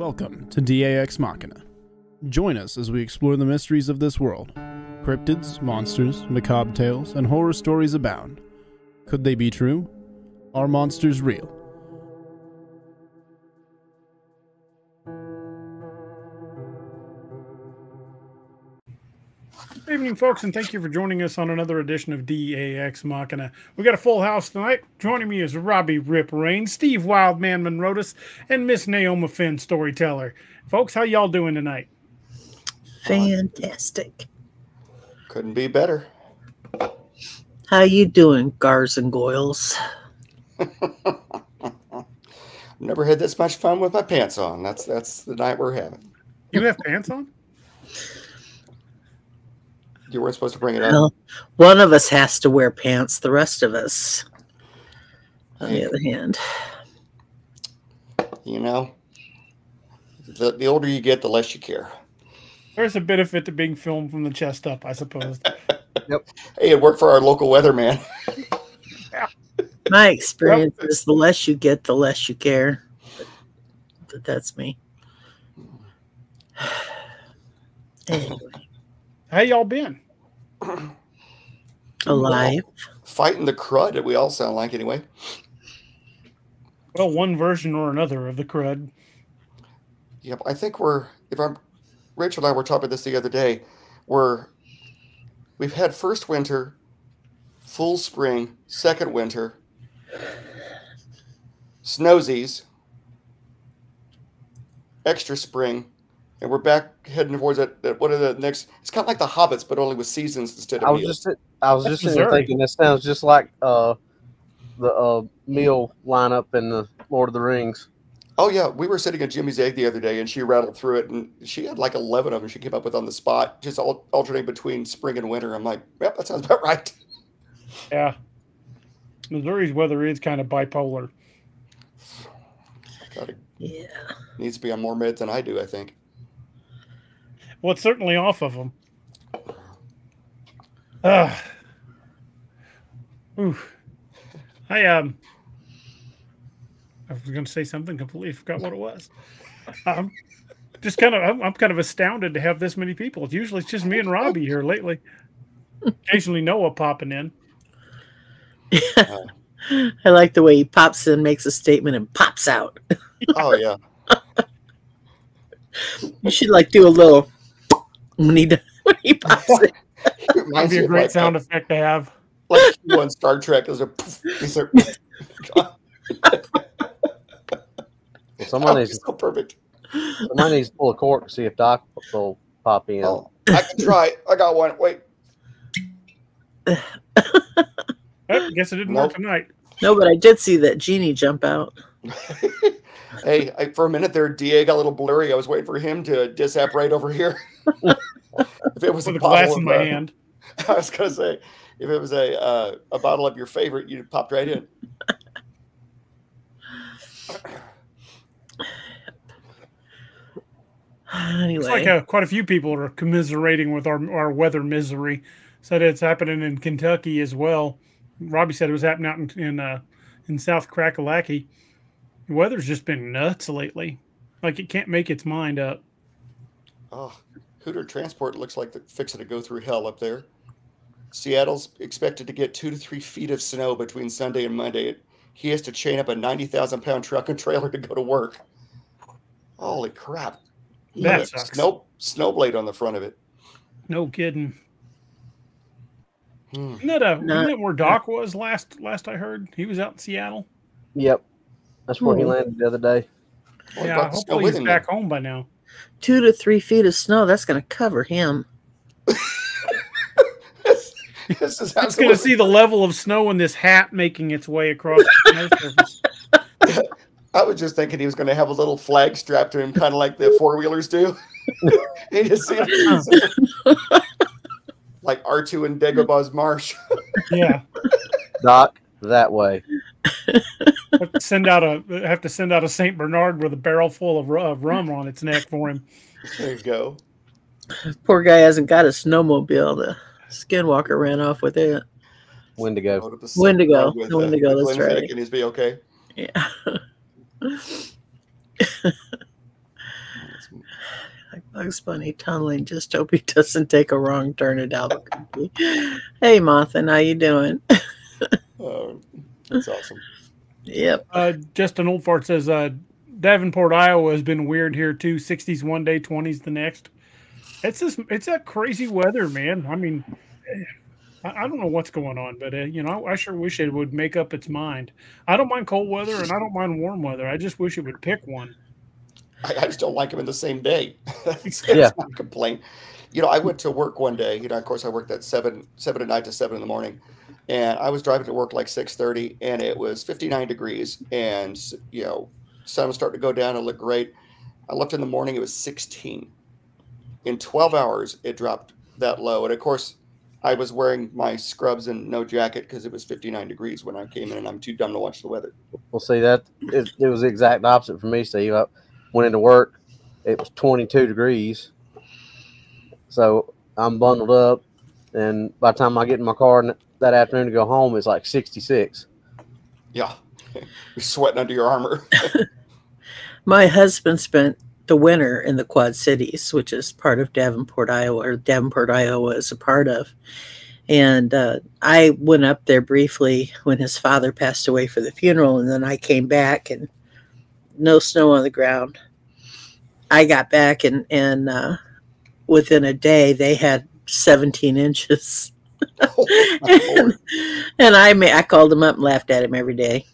Welcome to D.A. Ex Machina. Join us as we explore the mysteries of this world. Cryptids, monsters, macabre tales, and horror stories abound. Could they be true? Are monsters real? Good evening, folks, and thank you for joining us on another edition of D.A. Ex Machina. We got a full house tonight. Joining me is Robbie Rip Rain, Steve Wildman Monrodus, and Miss Naoma Finn, storyteller. Folks, how y'all doing tonight? Fantastic. Couldn't be better. How you doing, Gars and Goyles? Never had this much fun with my pants on. That's the night we're having. You have pants on? You weren't supposed to bring it up. Well, one of us has to wear pants. The rest of us, on the other hand. You know, the older you get, the less you care. There's a benefit to being filmed from the chest up, I suppose. Yep. Hey, it worked for our local weatherman. My experience is the less you get, the less you care. But that's me. Anyway. How y'all been? Alive. Well, fighting the crud that we all sound like anyway. Well, one version or another of the crud. Yep, I think we're, Rachel and I were talking about this the other day, we've had first winter, full spring, second winter, snowsies, extra spring, and we're back heading towards that. What are the next? It's kind of like the Hobbits, but only with seasons instead of meals. I was just thinking that sounds just like the meal lineup in the Lord of the Rings. Oh yeah, we were sitting at Jimmy's Egg the other day, and she rattled through it, and she had like 11 of them. She came up with on the spot, just alternating between spring and winter. I'm like, yep, that sounds about right. Yeah, Missouri's weather is kind of bipolar. Yeah, needs to be on more meds than I do, I think. Well, it's certainly off of them. I was going to say something, completely forgot what it was. I'm kind of astounded to have this many people. Usually it's just me and Robbie here lately. Occasionally Noah popping in. Yeah. I like the way he pops in, makes a statement, and pops out. Oh yeah. You should like do a little. When he pops it. That'd be a great sound effect to have. Like on Star Trek, there's a poof. Someone needs so perfect. Someone needs to pull a cork to see if Doc will pop in. Oh, I can try. I got one. Wait. I guess it didn't work tonight. No, but I did see that genie jump out. Hey, for a minute there, D.A. got a little blurry. I was waiting for him to dissap right over here. If it was with a glass in my hand. I was going to say, if it was a bottle of your favorite, you'd have popped right in. Anyway. It's like quite a few people are commiserating with our weather misery. Said it's happening in Kentucky as well. Robbie said it was happening out in South Crackalacky. The weather's just been nuts lately. Like, it can't make its mind up. Oh, Hooter Transport looks like they're fixing to go through hell up there. Seattle's expected to get 2 to 3 feet of snow between Sunday and Monday. He has to chain up a 90,000-pound truck and trailer to go to work. Holy crap. That sucks. Snowblade on the front of it. No kidding. Isn't that, isn't that where Doc was last I heard? He was out in Seattle. Yep. That's where he landed the other day. Well, yeah, hopefully he's back home by now. 2 to 3 feet of snow, that's going to cover him. It's going to see the level of snow in this hat making its way across the snow surface. I was just thinking he was going to have a little flag strapped to him, kind of like the four-wheelers do. You just see it. Like R2 and Dagobah's Marsh. Yeah. Doc, that way. Have to send out a St. Bernard with a barrel full of rum on its neck for him. There you go. Poor guy hasn't got a snowmobile. The Skinwalker ran off with it. Wendigo. The Wendigo, that's right. Can he be okay? Yeah. Like Bugs Bunny tunneling. Just hope he doesn't take a wrong turn at Albuquerque. Hey, Mothman, how you doing? Oh, that's awesome. Yep. Just an old fart says Davenport, Iowa has been weird here too. 60s one day, 20s the next. It's that crazy weather, man. I mean, I don't know what's going on, but you know, I sure wish it would make up its mind. I don't mind cold weather and I don't mind warm weather. I just wish it would pick one. I just don't like them in the same day. That's my complaint. You know, I went to work one day. You know, of course, I worked at seven at night to 7 in the morning, and I was driving to work like 6:30, and it was 59 degrees, and you know, sun was starting to go down. It looked great. I left in the morning. It was 16. In 12 hours, it dropped that low, and of course, I was wearing my scrubs and no jacket because it was 59 degrees when I came in, and I'm too dumb to watch the weather. Well, see, that it was the exact opposite for me, Steve. I went into work. It was 22 degrees. So I'm bundled up, and by the time I get in my car that afternoon to go home, it's like 66. Yeah. You're sweating under your armor. My husband spent the winter in the Quad Cities, which is part of Davenport, Iowa, or Davenport, Iowa is a part of. And I went up there briefly when his father passed away for the funeral, and then I came back, and no snow on the ground. I got back, and within a day, they had 17 inches. Oh, and I called him up and laughed at him every day.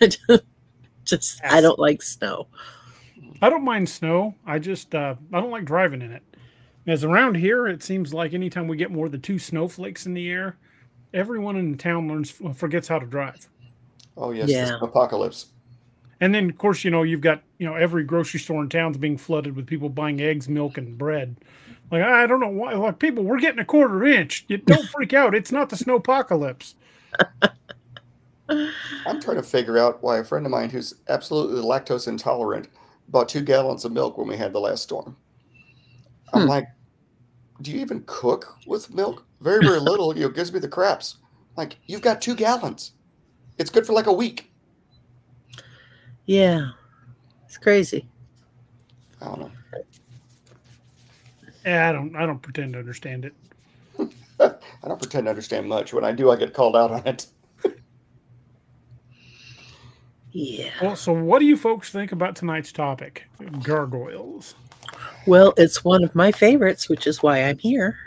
I don't like snow. I don't mind snow. I just I don't like driving in it. As around here, it seems like anytime we get more than 2 snowflakes in the air, everyone in the town forgets how to drive. Oh yes, yeah. This apocalypse. And then, of course, you know, you've got, you know, every grocery store in town's being flooded with people buying eggs, milk, and bread. Like, I don't know why. Like, people, we're getting a 1/4 inch. You don't freak out. It's not the snow apocalypse. I'm trying to figure out why a friend of mine who's absolutely lactose intolerant bought 2 gallons of milk when we had the last storm. I'm like, do you even cook with milk? Very, very little. You know, gives me the craps. Like, you've got 2 gallons. It's good for like a week. Yeah, it's crazy. I don't know. Yeah, I don't pretend to understand it. I don't pretend to understand much. When I do, I get called out on it. Yeah. Well, so what do you folks think about tonight's topic, gargoyles? Well, it's one of my favorites, which is why I'm here.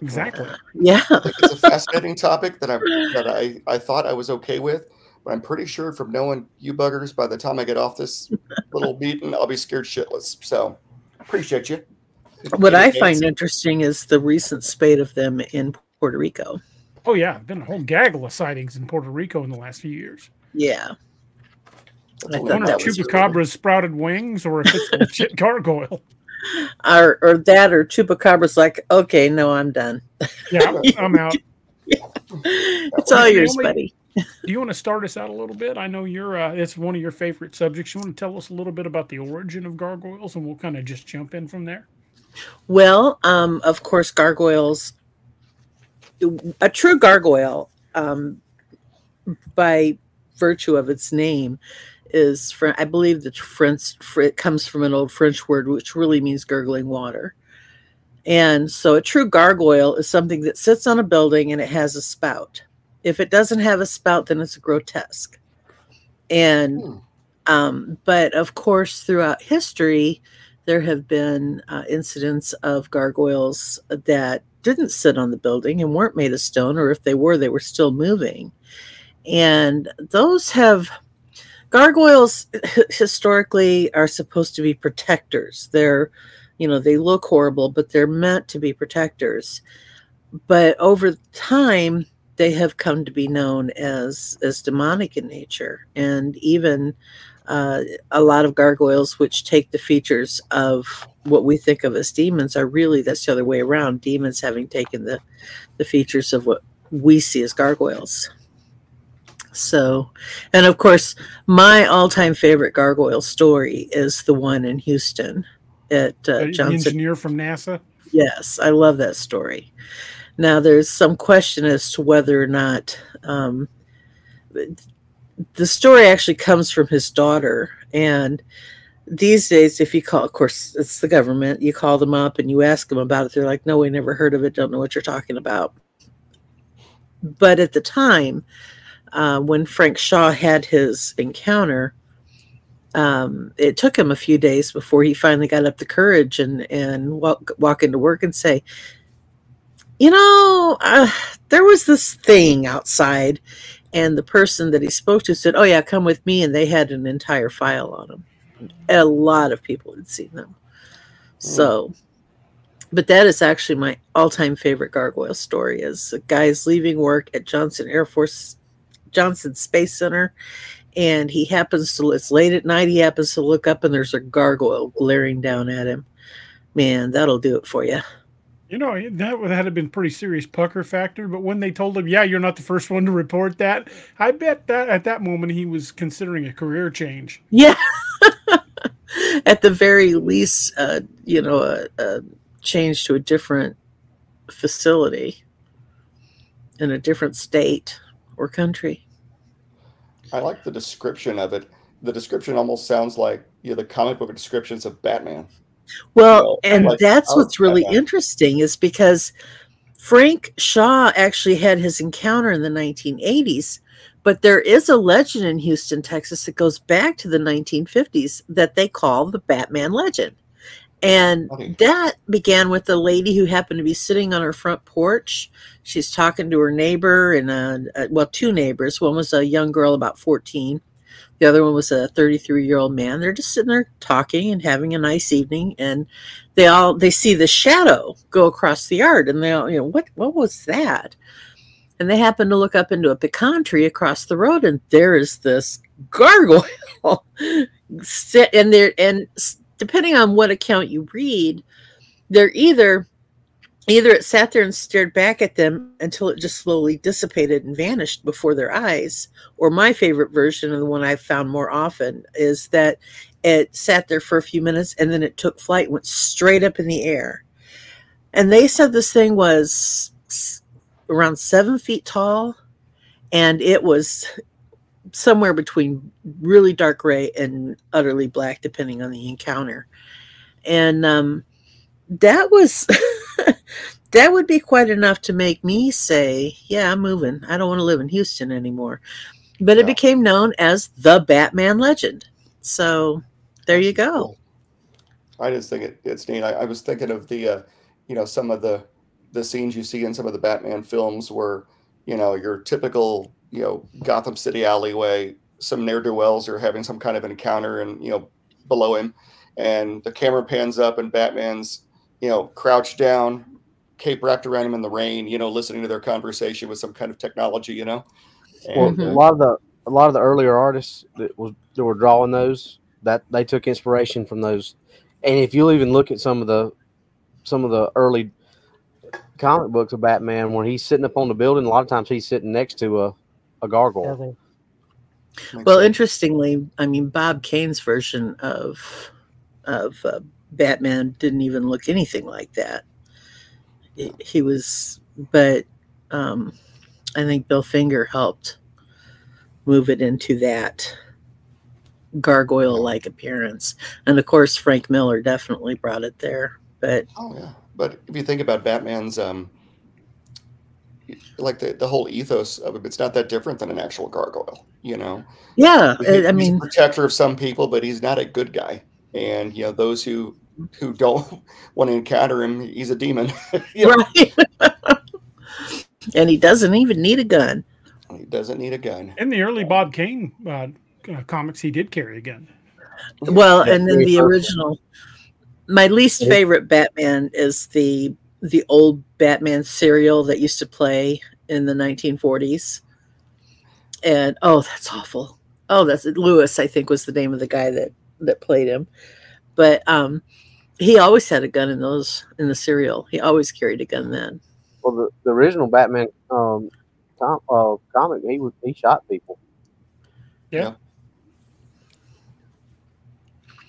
Exactly. Yeah. I think it's a fascinating topic that I thought I was okay with. But I'm pretty sure from knowing you buggers, by the time I get off this little meeting, I'll be scared shitless. So appreciate you. What I find interesting is the recent spate of them in Puerto Rico. Oh, yeah. Been a whole gaggle of sightings in Puerto Rico in the last few years. Yeah. I wonder if Chupacabra's sprouted wings or if it's a shit gargoyle. Or that, or Chupacabra's like, okay, no, I'm done. Yeah, I'm out. Yeah. It's all yours, buddy. Do you want to start us out a little bit? I know you're. It's one of your favorite subjects. You want to tell us a little bit about the origin of gargoyles, and we'll kind of just jump in from there. Well, of course, gargoyles. A true gargoyle, by virtue of its name, is from, I believe the French. It comes from an old French word, which really means gurgling water. And so, a true gargoyle is something that sits on a building and it has a spout. If it doesn't have a spout, then it's grotesque. And, but of course, throughout history, there have been incidents of gargoyles that didn't sit on the building and weren't made of stone, or if they were, they were still moving. And those have, gargoyles historically are supposed to be protectors. They're, you know, they look horrible, but they're meant to be protectors. But over time, they have come to be known as demonic in nature. And even a lot of gargoyles which take the features of what we think of as demons are really, that's the other way around, demons having taken the features of what we see as gargoyles. So, and of course, my all-time favorite gargoyle story is the one in Houston at Johnson. The engineer from NASA? Yes, I love that story. Now, there's some question as to whether or not the story actually comes from his daughter. And these days, if you call, of course, it's the government, you call them up and you ask them about it. They're like, no, we never heard of it. Don't know what you're talking about. But at the time, when Frank Shaw had his encounter, it took him a few days before he finally got up the courage and walk into work and say, you know, there was this thing outside, and the person that he spoke to said, oh, yeah, come with me. And they had an entire file on them. A lot of people had seen them. So, but that is actually my all-time favorite gargoyle story, is the guy's leaving work at Johnson Space Center, and he happens to, it's late at night, he happens to look up, and there's a gargoyle glaring down at him. Man, that'll do it for you. You know, that would have been pretty serious pucker factor, but when they told him, yeah, you're not the first one to report that, I bet that at that moment he was considering a career change. Yeah. At the very least, you know, a change to a different facility in a different state or country. I like the description of it. The description almost sounds like, you know, the comic book descriptions of Batman. Well, and like, that's what's really interesting, is because Frank Shaw actually had his encounter in the 1980s, but there is a legend in Houston, Texas that goes back to the 1950s that they call the Batman legend. And that began with a lady who happened to be sitting on her front porch. She's talking to her neighbor and, well, two neighbors. One was a young girl about 14. The other one was a 33-year-old man. They're just sitting there talking and having a nice evening, and they see the shadow go across the yard, and they all, you know, what was that? And they happen to look up into a pecan tree across the road, and there is this gargoyle. and depending on what account you read, they're either it sat there and stared back at them until it just slowly dissipated and vanished before their eyes, or my favorite version, and the one I've found more often, is that it sat there for a few minutes and then it took flight, went straight up in the air. And they said this thing was around 7 feet tall, and it was somewhere between really dark gray and utterly black, depending on the encounter. And that was... That would be quite enough to make me say, yeah, I'm moving. I don't want to live in Houston anymore. But it became known as the Batman legend. So there you go. I just think it's neat. I was thinking of the, you know, some of the scenes you see in some of the Batman films where, you know, your typical, you know, Gotham City alleyway, some ne'er-do-wells are having some kind of encounter and, you know, below him. And the camera pans up and Batman's, you know, crouched down, cape wrapped around him in the rain, you know, listening to their conversation with some kind of technology, you know. And, well, a lot of the earlier artists that were drawing those, that they took inspiration from those. And if you'll even look at some of the early comic books of Batman, when he's sitting up on the building, a lot of times he's sitting next to a gargoyle. Well, interestingly, I mean, Bob Kane's version of Batman didn't even look anything like that. He was, but I think Bill Finger helped move it into that gargoyle-like appearance. And of course, Frank Miller definitely brought it there. But oh yeah, but if you think about Batman's, like the whole ethos of it, it's not that different than an actual gargoyle, you know. Yeah, I mean, he's a protector of some people, but he's not a good guy. And you know, those who who don't want to encounter him, he's a demon. Right. And he doesn't even need a gun. He doesn't need a gun. In the early Bob Kane comics, he did carry a gun. Well, yeah, and then the original. My least favorite Batman is the old Batman serial that used to play in the 1940s. And, oh, that's awful. Oh, that's Lewis, I think, was the name of the guy that played him. But he always had a gun in those, in the serial. He always carried a gun then. Well, the original Batman comic, he shot people. Yeah.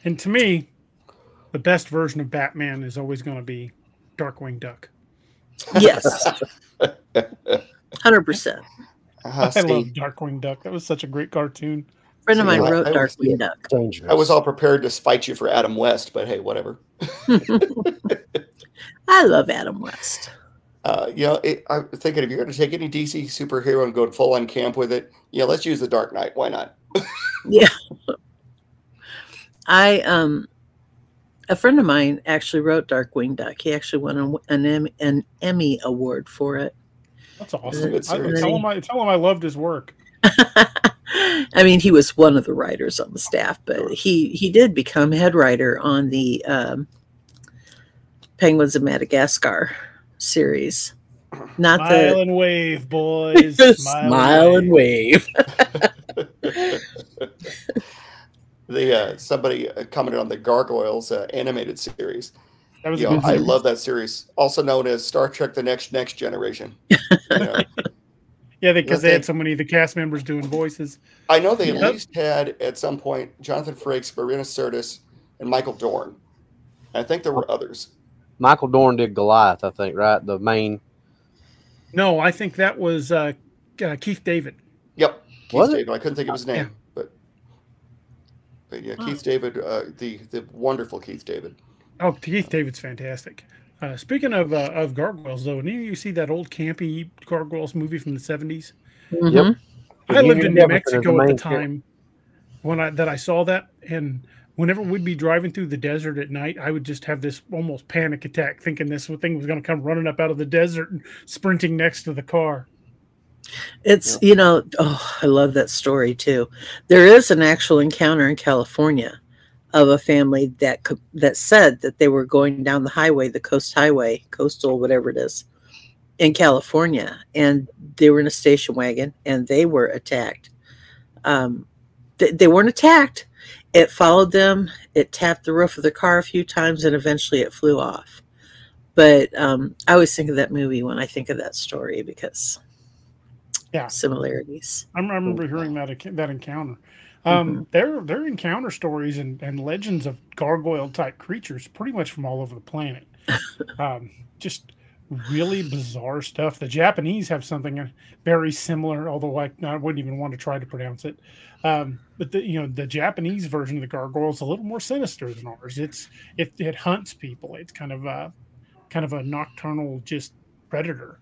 And to me, the best version of Batman is always going to be Darkwing Duck. Yes. 100%. I love Darkwing Duck. That was such a great cartoon. A friend of mine wrote Darkwing Duck. Dangerous. I was all prepared to fight you for Adam West, but hey, whatever. I love Adam West. You know, I'm thinking if you're going to take any DC superhero and go full on camp with it, yeah, you know, let's use the Dark Knight. Why not? Yeah. A friend of mine actually wrote Darkwing Duck. He actually won an Emmy Award for it. That's awesome. Tell him I loved his work. I mean, he was one of the writers on the staff, but he did become head writer on the Penguins of Madagascar series. Not Smile the and wave, boys. Smile and wave. Somebody commented on the Gargoyles animated series. I love that series, also known as Star Trek: The Next Generation. You know? Yeah, because they had so many of the cast members doing voices. I know they at least had at some point Jonathan Frakes, Marina Sirtis, and Michael Dorn. I think there were others. Michael Dorn did Goliath, I think, right? The main. No, I think that was Keith David. Yep, Keith David. I couldn't think of his name, but yeah, Keith David, the wonderful Keith David. Oh, Keith David's fantastic. Speaking of Gargoyles, though, didn't you see that old campy Gargoyles movie from the 70s? Mm-hmm. Yep. I lived in New Mexico at the time that I saw that, and whenever we'd be driving through the desert at night, I would just have this almost panic attack, thinking this thing was going to come running up out of the desert and sprinting next to the car. It's, you know, oh, I love that story, too. There is an actual encounter in California of a family that said that they were going down the highway, the coastal, whatever it is, in California. And they were in a station wagon, and they were attacked. They weren't attacked. It followed them. It tapped the roof of the car a few times, and eventually it flew off. But I always think of that movie when I think of that story because similarities. I remember hearing that encounter. Their encounter stories and legends of gargoyle type creatures pretty much from all over the planet. Just really bizarre stuff. The Japanese have something very similar, although I wouldn't even want to try to pronounce it. But the Japanese version of the gargoyle is a little more sinister than ours. It hunts people. It's kind of a nocturnal just predator.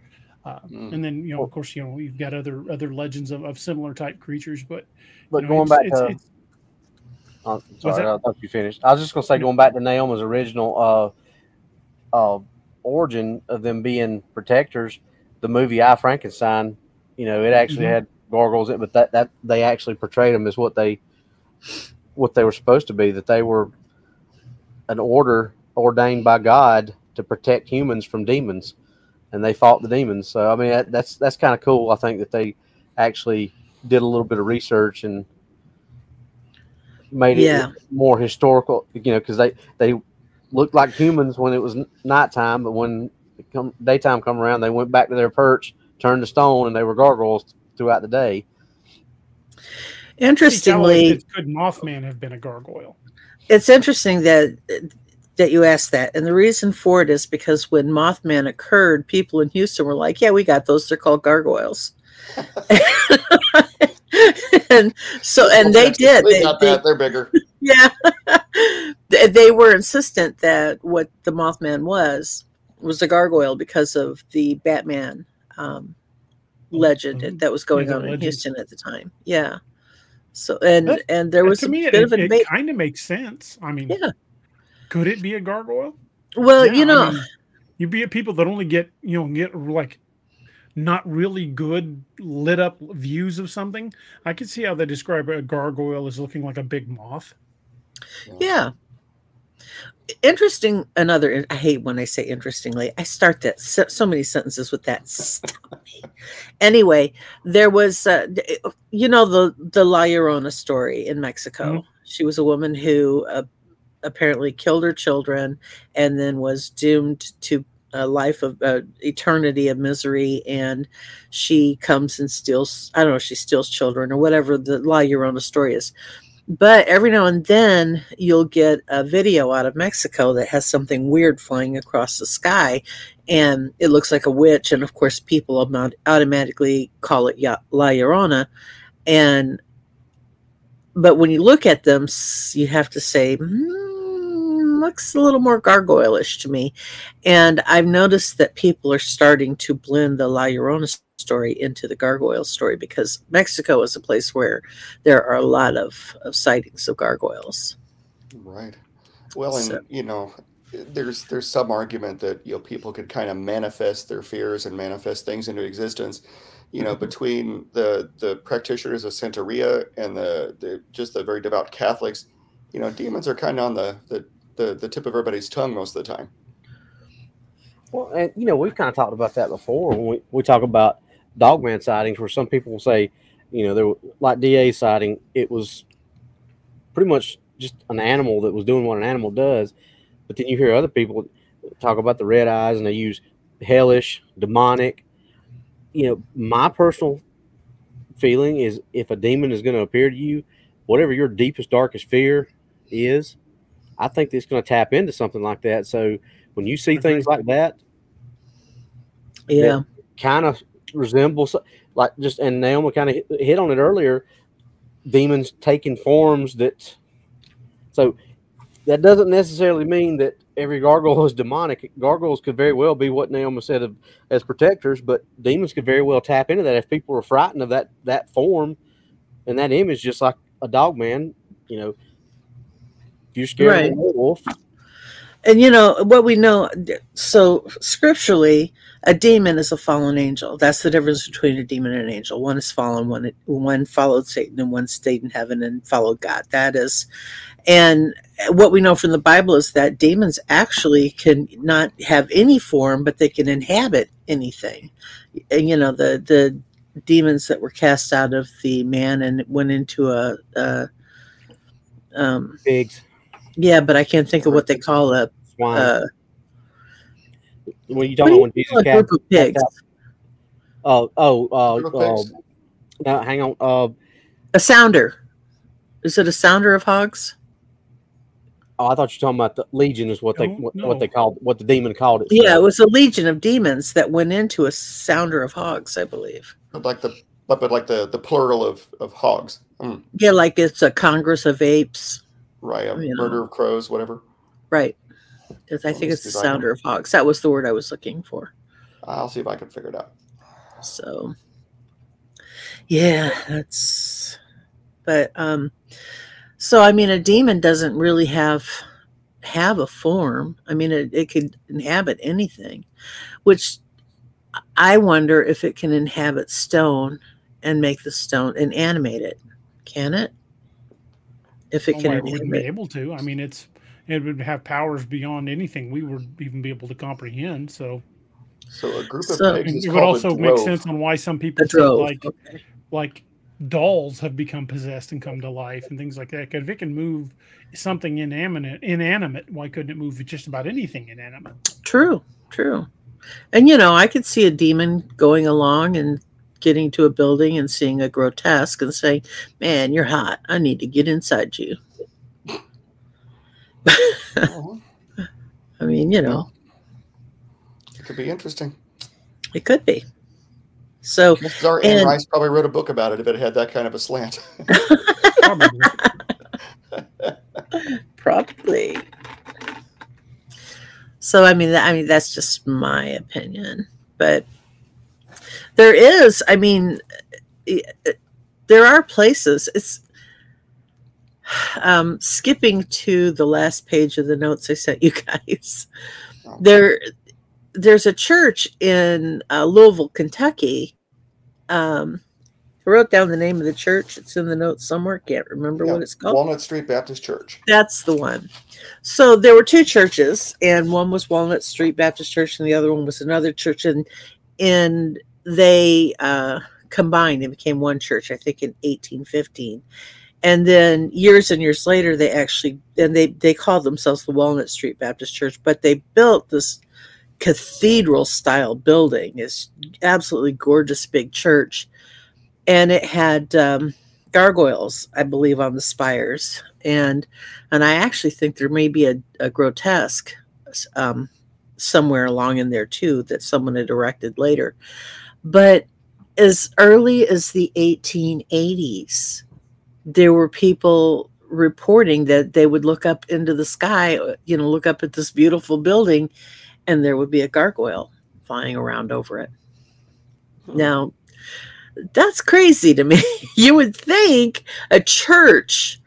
And then, of course, you've got other legends of similar type creatures, but going back to, sorry, I thought you finished. I was just going to say, going back to Naoma's original origin of them being protectors, the movie I, Frankenstein, it actually had gargoyles in it, but that they actually portrayed them as what they were supposed to be, that they were an order ordained by God to protect humans from demons. And they fought the demons. So, I mean, that's kind of cool. I think that they actually did a little bit of research and made it more historical, because they looked like humans when it was nighttime. But when daytime come around, they went back to their perch, turned to stone, and they were gargoyles throughout the day. Interestingly, could Mothman have been a gargoyle? It's interesting that you asked that. And the reason for it is because when Mothman occurred, people in Houston were like, yeah, we got those. They're called gargoyles. and they did. They got that. They're bigger. Yeah. They were insistent that what the Mothman was a gargoyle because of the Batman legend that was going on in Houston at the time. Yeah. So, and there was a bit of a debate. It kind of makes sense. I mean, Could it be a gargoyle? Well, yeah, you know, I mean, you be at people that only get, you know, get like not really good lit up views of something. I could see how they describe a gargoyle as looking like a big moth. Yeah. Interesting. Another, I hate when I say interestingly, I start that so many sentences with that. Stop me. Anyway, there was, you know, the La Llorona story in Mexico. Mm-hmm. She was a woman who apparently killed her children and then was doomed to a life of eternity of misery. And she comes and steals, I don't know if she steals children or whatever the La Llorona story is. But every now and then you'll get a video out of Mexico that has something weird flying across the sky and it looks like a witch. And of course people automatically call it La Llorona. And, but when you look at them, you have to say, looks a little more gargoyle-ish to me. And I've noticed that people are starting to blend the La Llorona story into the gargoyle story because Mexico is a place where there are a lot of sightings of gargoyles. Right. Well, and, you know, there's some argument that, you know, people could kind of manifest their fears and manifest things into existence. You know, between the practitioners of Santeria and the very devout Catholics, you know, demons are kind of on the tip of everybody's tongue most of the time. Well, and you know, we've kind of talked about that before when we talk about Dogman sightings, where some people will say, you know, there were, like D.A. sighting, it was pretty much just an animal that was doing what an animal does. But then you hear other people talk about the red eyes, and they use hellish, demonic. You know, my personal feeling is if a demon is going to appear to you, whatever your deepest, darkest fear is, I think it's going to tap into something like that. So when you see things like that, yeah, that kind of resembles like just, and Naoma kind of hit on it earlier, demons taking forms that, so that doesn't necessarily mean that every gargoyle is demonic. Gargoyles could very well be what Naoma said of, as protectors, but demons could very well tap into that. If people are frightened of that form and that image, just like a dog man, you know, if you're scared of a wolf. And, you know, what we know, so scripturally, a demon is a fallen angel. That's the difference between a demon and an angel. One is fallen, one followed Satan, and one stayed in heaven and followed God. That is, and what we know from the Bible is that demons actually can not have any form, but they can inhabit anything. And, you know, the demons that were cast out of the man and went into a pigs. Yeah, but I can't think of what they call a swine. Well, you don't know when Jesus cast pigs. No, hang on. A sounder. Is it a sounder of hogs? Oh, I thought you were talking about the legion is what the demon called it. Yeah, so it was a legion of demons that went into a sounder of hogs, I believe. But like the plural of hogs. Mm. Yeah, like it's a congress of apes. Right, a murder of crows, whatever. Right. I think it's the sounder of hogs. That was the word I was looking for. I'll see if I can figure it out. So, yeah, that's... But, so, I mean, a demon doesn't really have a form. I mean, it could inhabit anything, which I wonder if it can inhabit stone and make the stone and animate it. Can it? If it can, it wouldn't be able to. I mean, it would have powers beyond anything we would even be able to comprehend. So a group of pigs. It would also make sense on why some people feel like dolls have become possessed and come to life and things like that. Because if it can move something inanimate, why couldn't it move just about anything inanimate? True. And you know, I could see a demon going along and getting to a building and seeing a grotesque and saying, man, you're hot. I need to get inside you. I mean, you know. It could be interesting. It could be. So Anne Rice probably wrote a book about it if it had that kind of a slant. Probably. So, I mean, that's just my opinion. But there is, I mean, there are places. It's Skipping to the last page of the notes I sent you guys, okay. There's a church in Louisville, Kentucky. I wrote down the name of the church. It's in the notes somewhere. Can't remember what it's called. Walnut Street Baptist Church. That's the one. So there were two churches, and one was Walnut Street Baptist Church, and the other one was another church, and they combined and became one church, I think, in 1815. And then years and years later, they actually, and they called themselves the Walnut Street Baptist Church, but they built this cathedral-style building. It's absolutely gorgeous big church. And it had gargoyles, I believe, on the spires. And I actually think there may be a grotesque somewhere along in there, too, that someone had erected later. But as early as the 1880s, there were people reporting that they would look up into the sky, you know, look up at this beautiful building, and there would be a gargoyle flying around over it. Hmm. Now, that's crazy to me. You would think a church,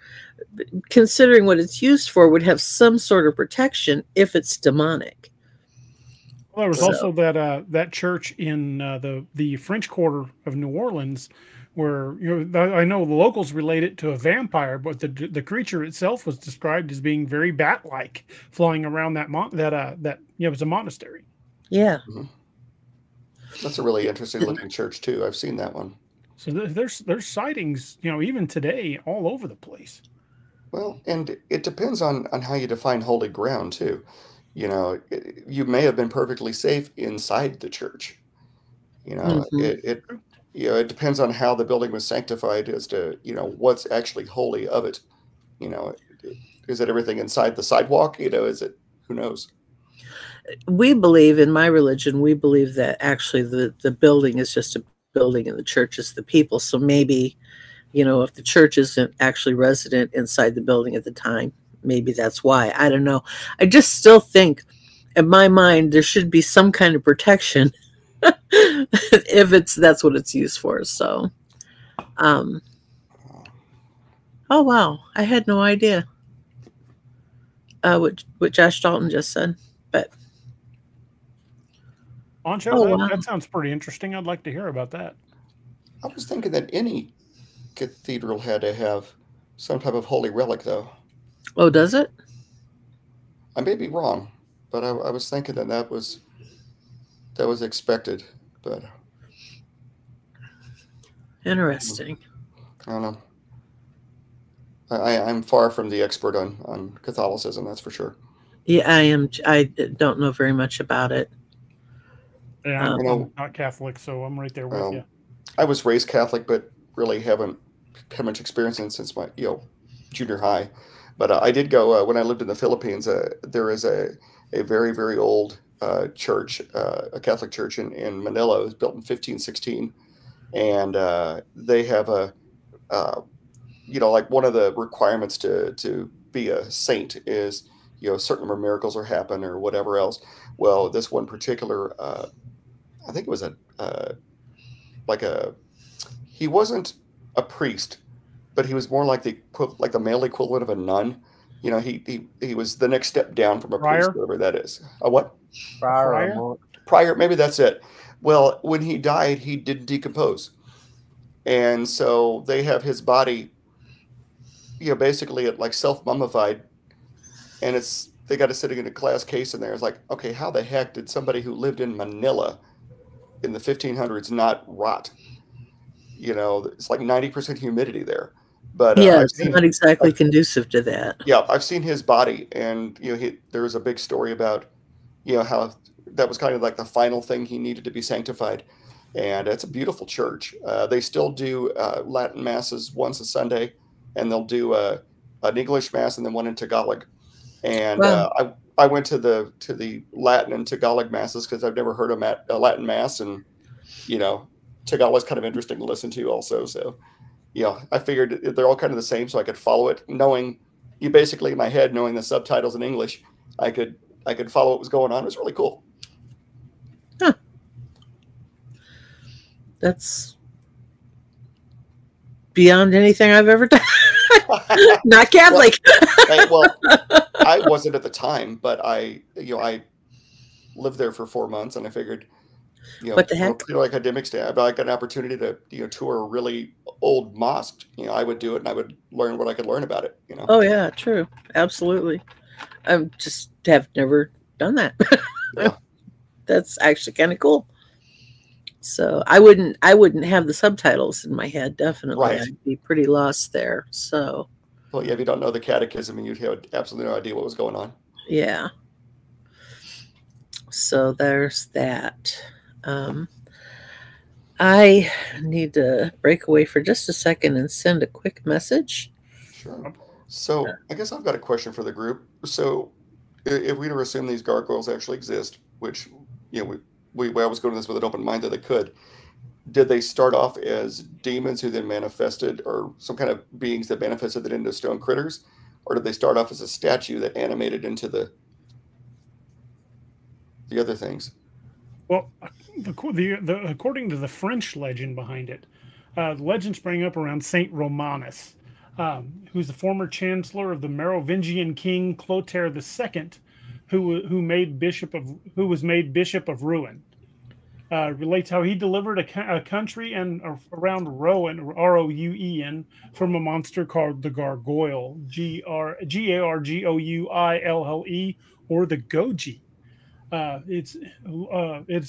considering what it's used for, would have some sort of protection if it's demonic. Well, there was also that church in the French Quarter of New Orleans, where, you know, I know the locals relate it to a vampire, but the creature itself was described as being very bat-like, flying around that it was a monastery. Yeah. Mm-hmm. That's a really interesting looking church too. I've seen that one. So there's sightings, you know, even today all over the place. Well, and it depends on how you define holy ground too. You know, you may have been perfectly safe inside the church. You know, mm-hmm. it depends on how the building was sanctified as to, you know, what's actually holy of it. You know, is it everything inside the sidewalk? You know, is it, who knows? We believe, in my religion, we believe that actually the building is just a building and the church is the people. So maybe, you know, if the church isn't actually resident inside the building at the time, maybe that's why. I don't know. I just still think, in my mind, there should be some kind of protection if that's what it's used for. So, oh, wow. I had no idea what Josh Dalton just said, but... Ancho, oh, wow. That sounds pretty interesting. I'd like to hear about that. I was thinking that any cathedral had to have some type of holy relic, though. Oh, does it? I may be wrong, but I was thinking that was expected. But interesting. I don't know. I'm far from the expert on Catholicism, that's for sure. Yeah, I am. I don't know very much about it. Yeah, I'm not Catholic, so I'm right there with you. I was raised Catholic, but really haven't had much experience in since my junior high. But I did go when I lived in the Philippines. There is a very, very old church, a Catholic church in Manila. It was built in 1516, and they have like one of the requirements to be a saint is, you know, a certain number of miracles are happen or whatever else. Well, this one particular, I think it was he wasn't a priest, but he was more like the male equivalent of a nun. You know, he was the next step down from a priest, whatever that is. A what? Prior, maybe that's it. Well, when he died, he didn't decompose. And so they have his body, you know, basically like self-mummified. And they got it sitting in a glass case in there. It's like, okay, how the heck did somebody who lived in Manila in the 1500s not rot? You know, it's like 90% humidity there. But yeah, it's not exactly conducive to that. Yeah, I've seen his body, and you know, there was a big story about, you know, how that was kind of like the final thing he needed to be sanctified. And it's a beautiful church. They still do Latin masses once a Sunday, and they'll do an English mass and then one in Tagalog. And wow. I went to the Latin and Tagalog masses because I've never heard a Latin mass, and you know, Tagalog is kind of interesting to listen to also. So yeah, I figured they're all kind of the same, so I could follow it, knowing the subtitles in English. I could follow what was going on. It was really cool. Huh. That's beyond anything I've ever done. Not Catholic. Well, I wasn't at the time, but I lived there for 4 months, and I figured, what the heck? Academics day, I got an opportunity to tour a really old mosque. I would do it, and I would learn what I could learn about it. Oh yeah, true, absolutely. I just have never done that. Yeah. That's actually kind of cool. So I wouldn't have the subtitles in my head. Definitely, right. I'd be pretty lost there. So, well, yeah, if you don't know the catechism, you'd have absolutely no idea what was going on. Yeah. So there's that. I need to break away for just a second and send a quick message. Sure. So I guess I've got a question for the group. So if we were to assume these gargoyles actually exist, which we always go to this with an open mind that they could, did they start off as demons who then manifested, or some kind of beings that manifested that into stone critters, or did they start off as a statue that animated into the other things? Well, according to the French legend behind it, the legend sprang up around Saint Romanus, who's the former chancellor of the Merovingian king Clotaire II, who was made bishop of Rouen. Relates how he delivered a country and around Rouen, R-O-U-E-N, from a monster called the Gargoyle, G-A-R-G-O-U-I-L-L-E, or the Goji. It's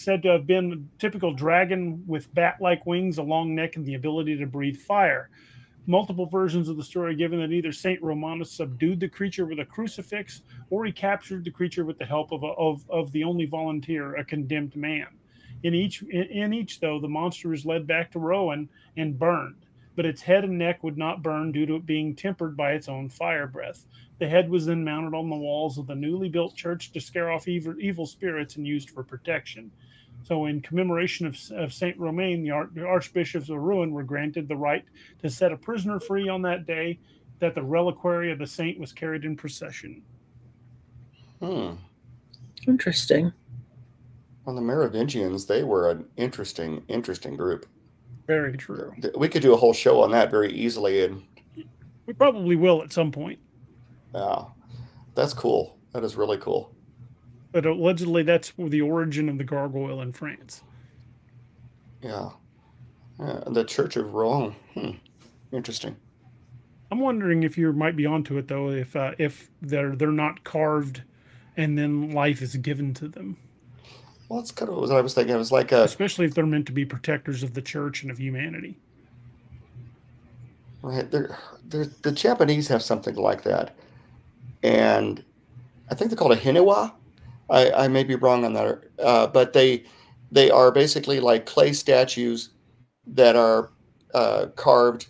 said to have been a typical dragon with bat-like wings, a long neck, and the ability to breathe fire. Multiple versions of the story given that either Saint Romanus subdued the creature with a crucifix, or he captured the creature with the help of the only volunteer, a condemned man. In each, though, the monster is led back to Rouen and burned, but its head and neck would not burn due to it being tempered by its own fire breath. The head was then mounted on the walls of the newly built church to scare off evil spirits and used for protection. So in commemoration of St. Romain, the archbishops of Rouen were granted the right to set a prisoner free on that day that the reliquary of the saint was carried in procession. Hmm. Interesting. Well, the Merovingians, they were an interesting, interesting group. Very true. We could do a whole show on that very easily. And we probably will at some point. Wow. That's cool. That is really cool. But allegedly, that's the origin of the gargoyle in France. Yeah. The Church of Rouen. Hmm. Interesting. I'm wondering if you might be onto it, though, if they're not carved and then life is given to them. Well, that's kind of what I was thinking. It was like especially if they're meant to be protectors of the church and of humanity. Right. The Japanese have something like that. And I think they're called a Hinowa. I may be wrong on that, but they are basically like clay statues that are carved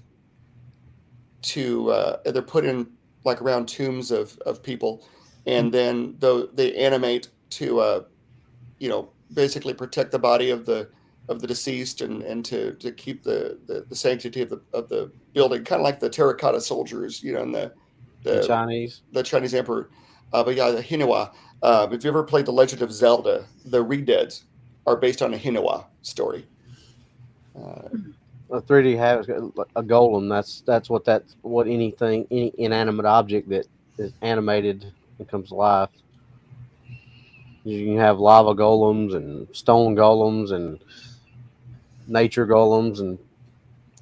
to they're put in like around tombs of people, and then they animate to basically protect the body of the deceased and to keep the sanctity of the building, kind of like the terracotta soldiers, and the Chinese emperor. But yeah, the Hinowa. If you ever played The Legend of Zelda, the Redeads are based on a Hinowa story. A 3D has a golem. That's what any inanimate object that is animated and comes alive. You can have lava golems and stone golems and nature golems and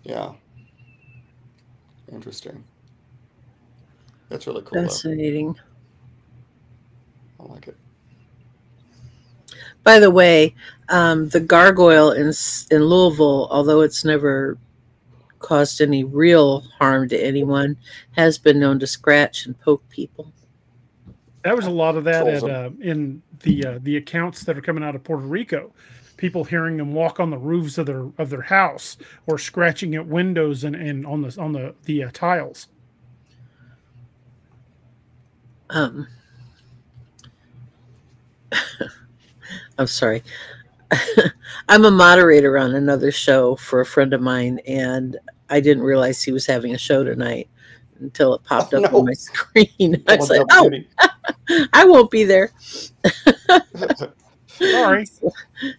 yeah. Interesting. That's really cool. Fascinating. I like it. By the way, the gargoyle in Louisville, although it's never caused any real harm to anyone, has been known to scratch and poke people. There was a lot of that in the accounts that are coming out of Puerto Rico. People hearing them walk on the roofs of their house or scratching at windows and on the tiles. I'm sorry. I'm a moderator on another show for a friend of mine, and I didn't realize he was having a show tonight until it popped up on my screen. I was like, oh, I won't be there. Sorry.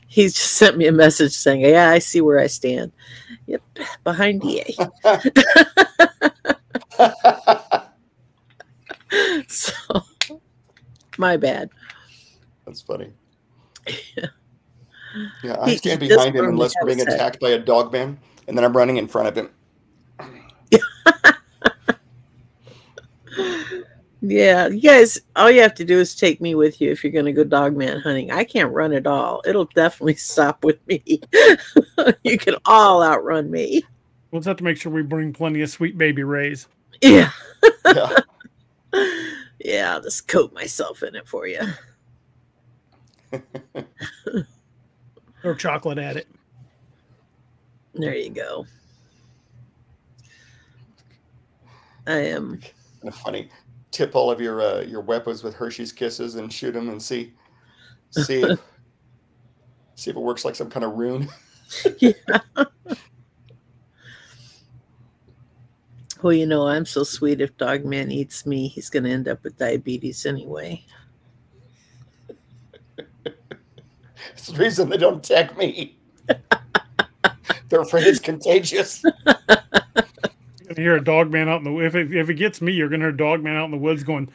He just sent me a message saying, yeah, I see where I stand. Yep, behind DA. So, my bad. That's funny. Yeah. Yeah, I stand behind him unless we're being attacked by a dog man, and then I'm running in front of him. Yeah, you guys, all you have to do is take me with you if you're going to go dogman hunting. I can't run at all. It'll definitely stop with me. You can all outrun me. We'll just have to make sure we bring plenty of sweet baby rays. Yeah. Yeah. Yeah, I'll just coat myself in it for you. Or chocolate at it. There you go. I am... Funny. Tip all of your weapons with Hershey's Kisses and shoot them and see if, see if it works like some kind of rune. Yeah. Well, you know, I'm so sweet. If Dogman eats me, he's going to end up with diabetes anyway. It's the reason they don't attack me. They're afraid it's contagious. Gonna hear a dog man out in the if it gets me, you're gonna hear a dog man out in the woods going.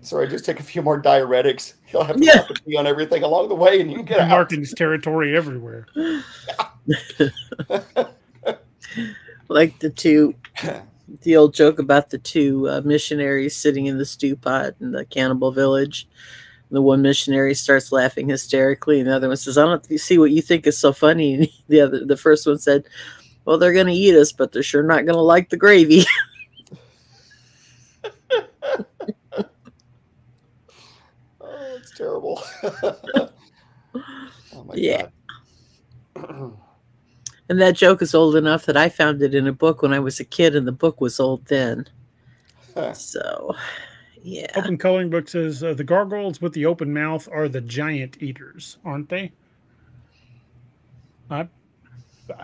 Sorry, just take a few more diuretics. He'll have to pee on everything along the way, and you can get out. Marking his territory everywhere. Like the old joke about the two missionaries sitting in the stew pot in the cannibal village. The one missionary starts laughing hysterically, and the other one says, I don't see what you think is so funny. And the first one said, well, they're going to eat us, but they're sure not going to like the gravy. Oh, it's terrible. Oh, my God. And that joke is old enough that I found it in a book when I was a kid, and the book was old then. Huh. So... Yeah. Open Coloring Book says, the gargoyles with the open mouth are the giant eaters, aren't they? I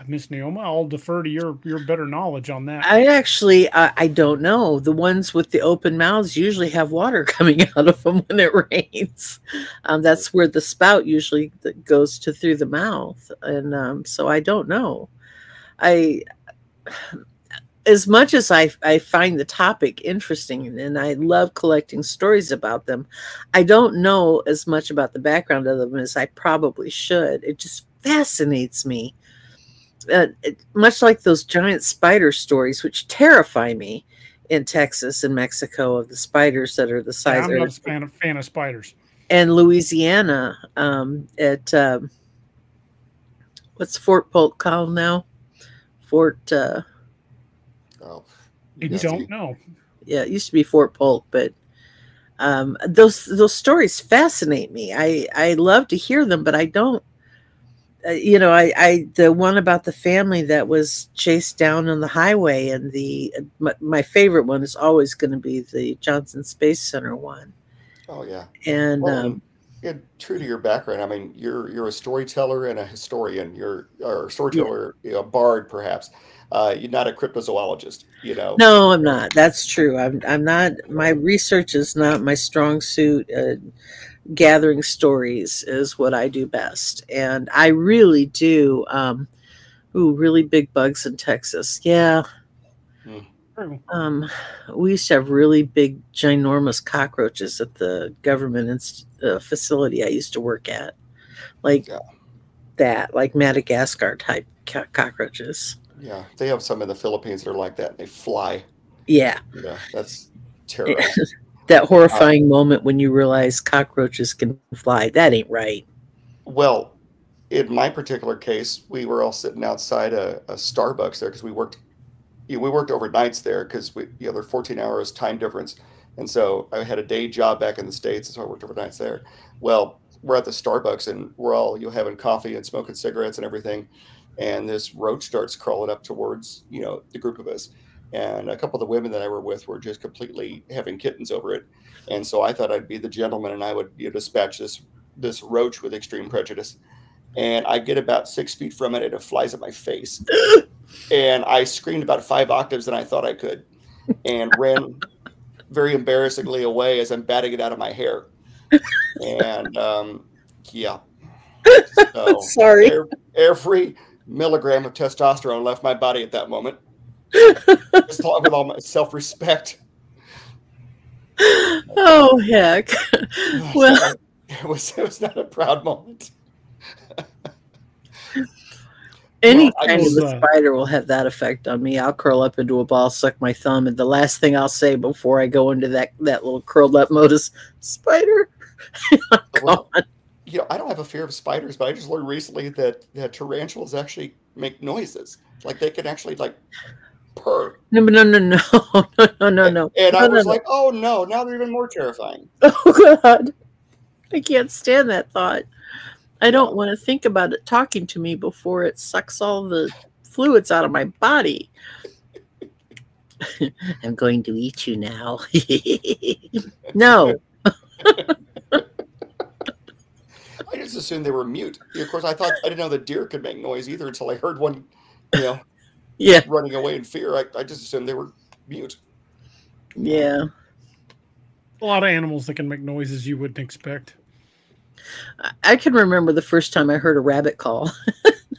Miss Naoma, I'll defer to your better knowledge on that. I actually, I don't know. The ones with the open mouths usually have water coming out of them when it rains. That's where the spout usually goes to through the mouth. And so I don't know. As much as I find the topic interesting and I love collecting stories about them, I don't know as much about the background of them as I probably should. It just fascinates me. Much like those giant spider stories, which terrify me in Texas and Mexico of the spiders that are the size of... I'm not a fan of spiders. And Louisiana at... what's Fort Polk called now? Fort... Oh, I don't know. Yeah, it used to be Fort Polk, but those stories fascinate me. I love to hear them, but I don't. You know, the one about the family that was chased down on the highway, and my favorite one is always going to be the Johnson Space Center one. Oh yeah, and true to your background, I mean, you're a storyteller and a historian. You're a storyteller, yeah. A bard, perhaps. You're not a cryptozoologist, you know. No, I'm not. That's true. I'm not. My research is not my strong suit. Gathering stories is what I do best, and I really do. Really big bugs in Texas. Yeah. We used to have really big, ginormous cockroaches at the government facility I used to work at, like that, like Madagascar type cockroaches. Yeah, they have some in the Philippines that are like that. They fly. Yeah. Yeah, that's terrible. That horrifying moment when you realize cockroaches can fly. That ain't right. Well, in my particular case, we were all sitting outside a Starbucks there because we worked overnights there because they're 14 hours time difference. And so I had a day job back in the States, and so I worked overnights there. Well, we're at the Starbucks, and we're all having coffee and smoking cigarettes and everything. And this roach starts crawling up towards, the group of us. And a couple of the women that I were with were just completely having kittens over it. And so I thought I'd be the gentleman and I would dispatch this roach with extreme prejudice. And I get about 6 feet from it and it flies at my face. And I screamed about 5 octaves than I thought I could and ran very embarrassingly away as I'm batting it out of my hair. And yeah. So sorry. Every milligram of testosterone left my body at that moment. Just thought with all my self-respect. Oh, heck. Well, it was not a proud moment. Any kind of a spider will have that effect on me. I'll curl up into a ball, suck my thumb, and the last thing I'll say before I go into that little curled up mode is, "Spider." Well, you know, I don't have a fear of spiders, but I just learned recently that tarantulas actually make noises. Like they can actually like purr. No. And I was like, oh no, now they're even more terrifying. Oh God, I can't stand that thought. I don't want to think about it talking to me before it sucks all the fluids out of my body. I'm going to eat you now. No. I just assumed they were mute. Of course, I didn't know that deer could make noise either until I heard one, you know, running away in fear. I just assumed they were mute. Yeah. A lot of animals that can make noises you wouldn't expect. I can remember the first time I heard a rabbit call.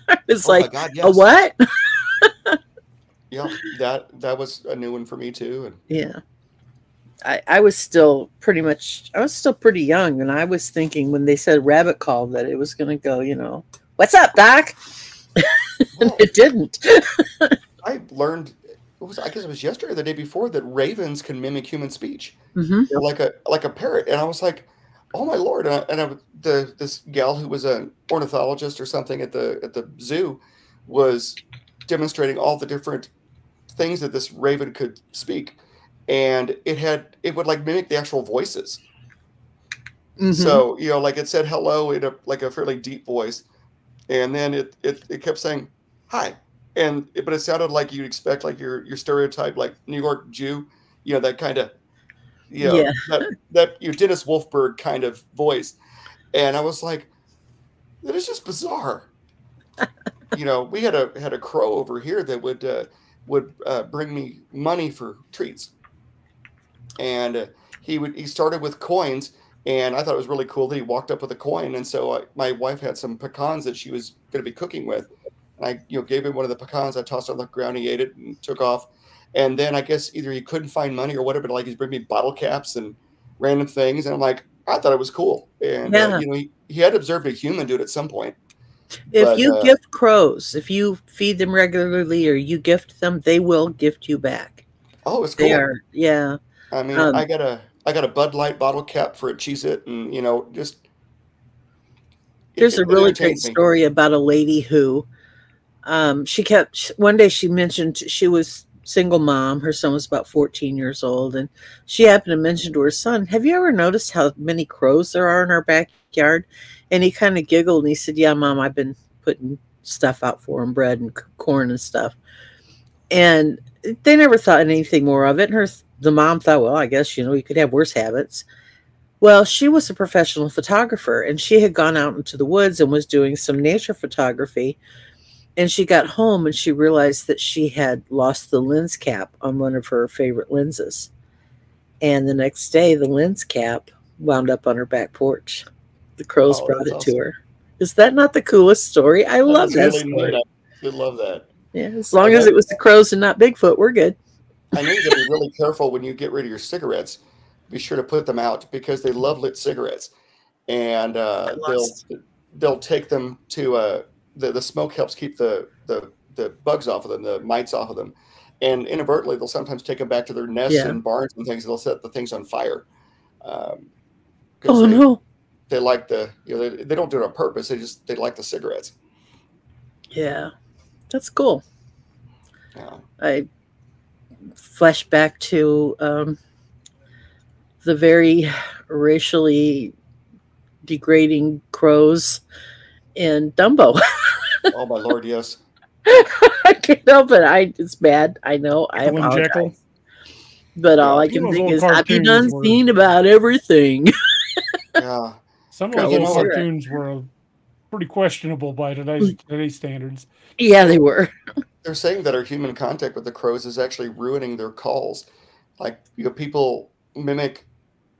I was like, God, yes. A what? Yeah, that was a new one for me too. And yeah, I was still pretty young, and I was thinking when they said rabbit call that it was going to go, you know, what's up, Doc? And well, it didn't. I learned, I guess it was yesterday or the day before, that ravens can mimic human speech, like a parrot, and I was like, oh my Lord! And this gal who was an ornithologist or something at the zoo was demonstrating all the different things that this raven could speak, and it would like mimic the actual voices. Mm-hmm. So you know, like it said hello in a fairly deep voice, and then it kept saying hi, but it sounded like you'd expect like your stereotype like New York Jew, you know, that kind of. You know, yeah, that your Dennis Wolfberg kind of voice, and I was like, that is just bizarre. You know, we had a crow over here that would bring me money for treats, and he started with coins, and I thought it was really cool that he walked up with a coin, and so my wife had some pecans that she was going to be cooking with, and I gave him one of the pecans. I tossed it on the ground, he ate it, and took off. And then I guess either he couldn't find money or whatever, but like he's bringing me bottle caps and random things. And I'm like, I thought it was cool. And, you know, he had observed a human dude at some point. If you gift crows, if you feed them regularly or you gift them, they will gift you back. Oh, it's cool. They are, yeah. I mean, I got a Bud Light bottle cap for a Cheez-It and, you know, just. There's a really great story about a lady who one day she mentioned she was single mom. Her son was about 14 years old, and she happened to mention to her son, have you ever noticed how many crows there are in our backyard? And he kind of giggled and he said, yeah, Mom, I've been putting stuff out for him, bread and corn and stuff. And they never thought anything more of it. And the mom thought, well, I guess, you know, you could have worse habits. Well, she was a professional photographer, and she had gone out into the woods and was doing some nature photography. And she got home and she realized that she had lost the lens cap on one of her favorite lenses. And the next day, the lens cap wound up on her back porch. The crows brought it to her. Is that not the coolest story? I love that story. I love that. Yeah, as long as it was the crows and not Bigfoot, we're good. I know you got to be really careful when you get rid of your cigarettes. Be sure to put them out because they love lit cigarettes. And they'll take them to the smoke helps keep the bugs off of them, the mites off of them, and inadvertently they'll sometimes take them back to their nests and barns and things. They'll set the things on fire. They like they don't do it on purpose. They like the cigarettes. Yeah, that's cool. Yeah. I flash back to the very racially degrading crows in Dumbo. Oh my Lord, yes. I can't help it. It's bad. I know. I apologize. But all I can think is I've been unseen about everything. Yeah. Some of those cartoons were pretty questionable by today's standards. Yeah, they were. They're saying that our human contact with the crows is actually ruining their calls. Like, you know, people mimic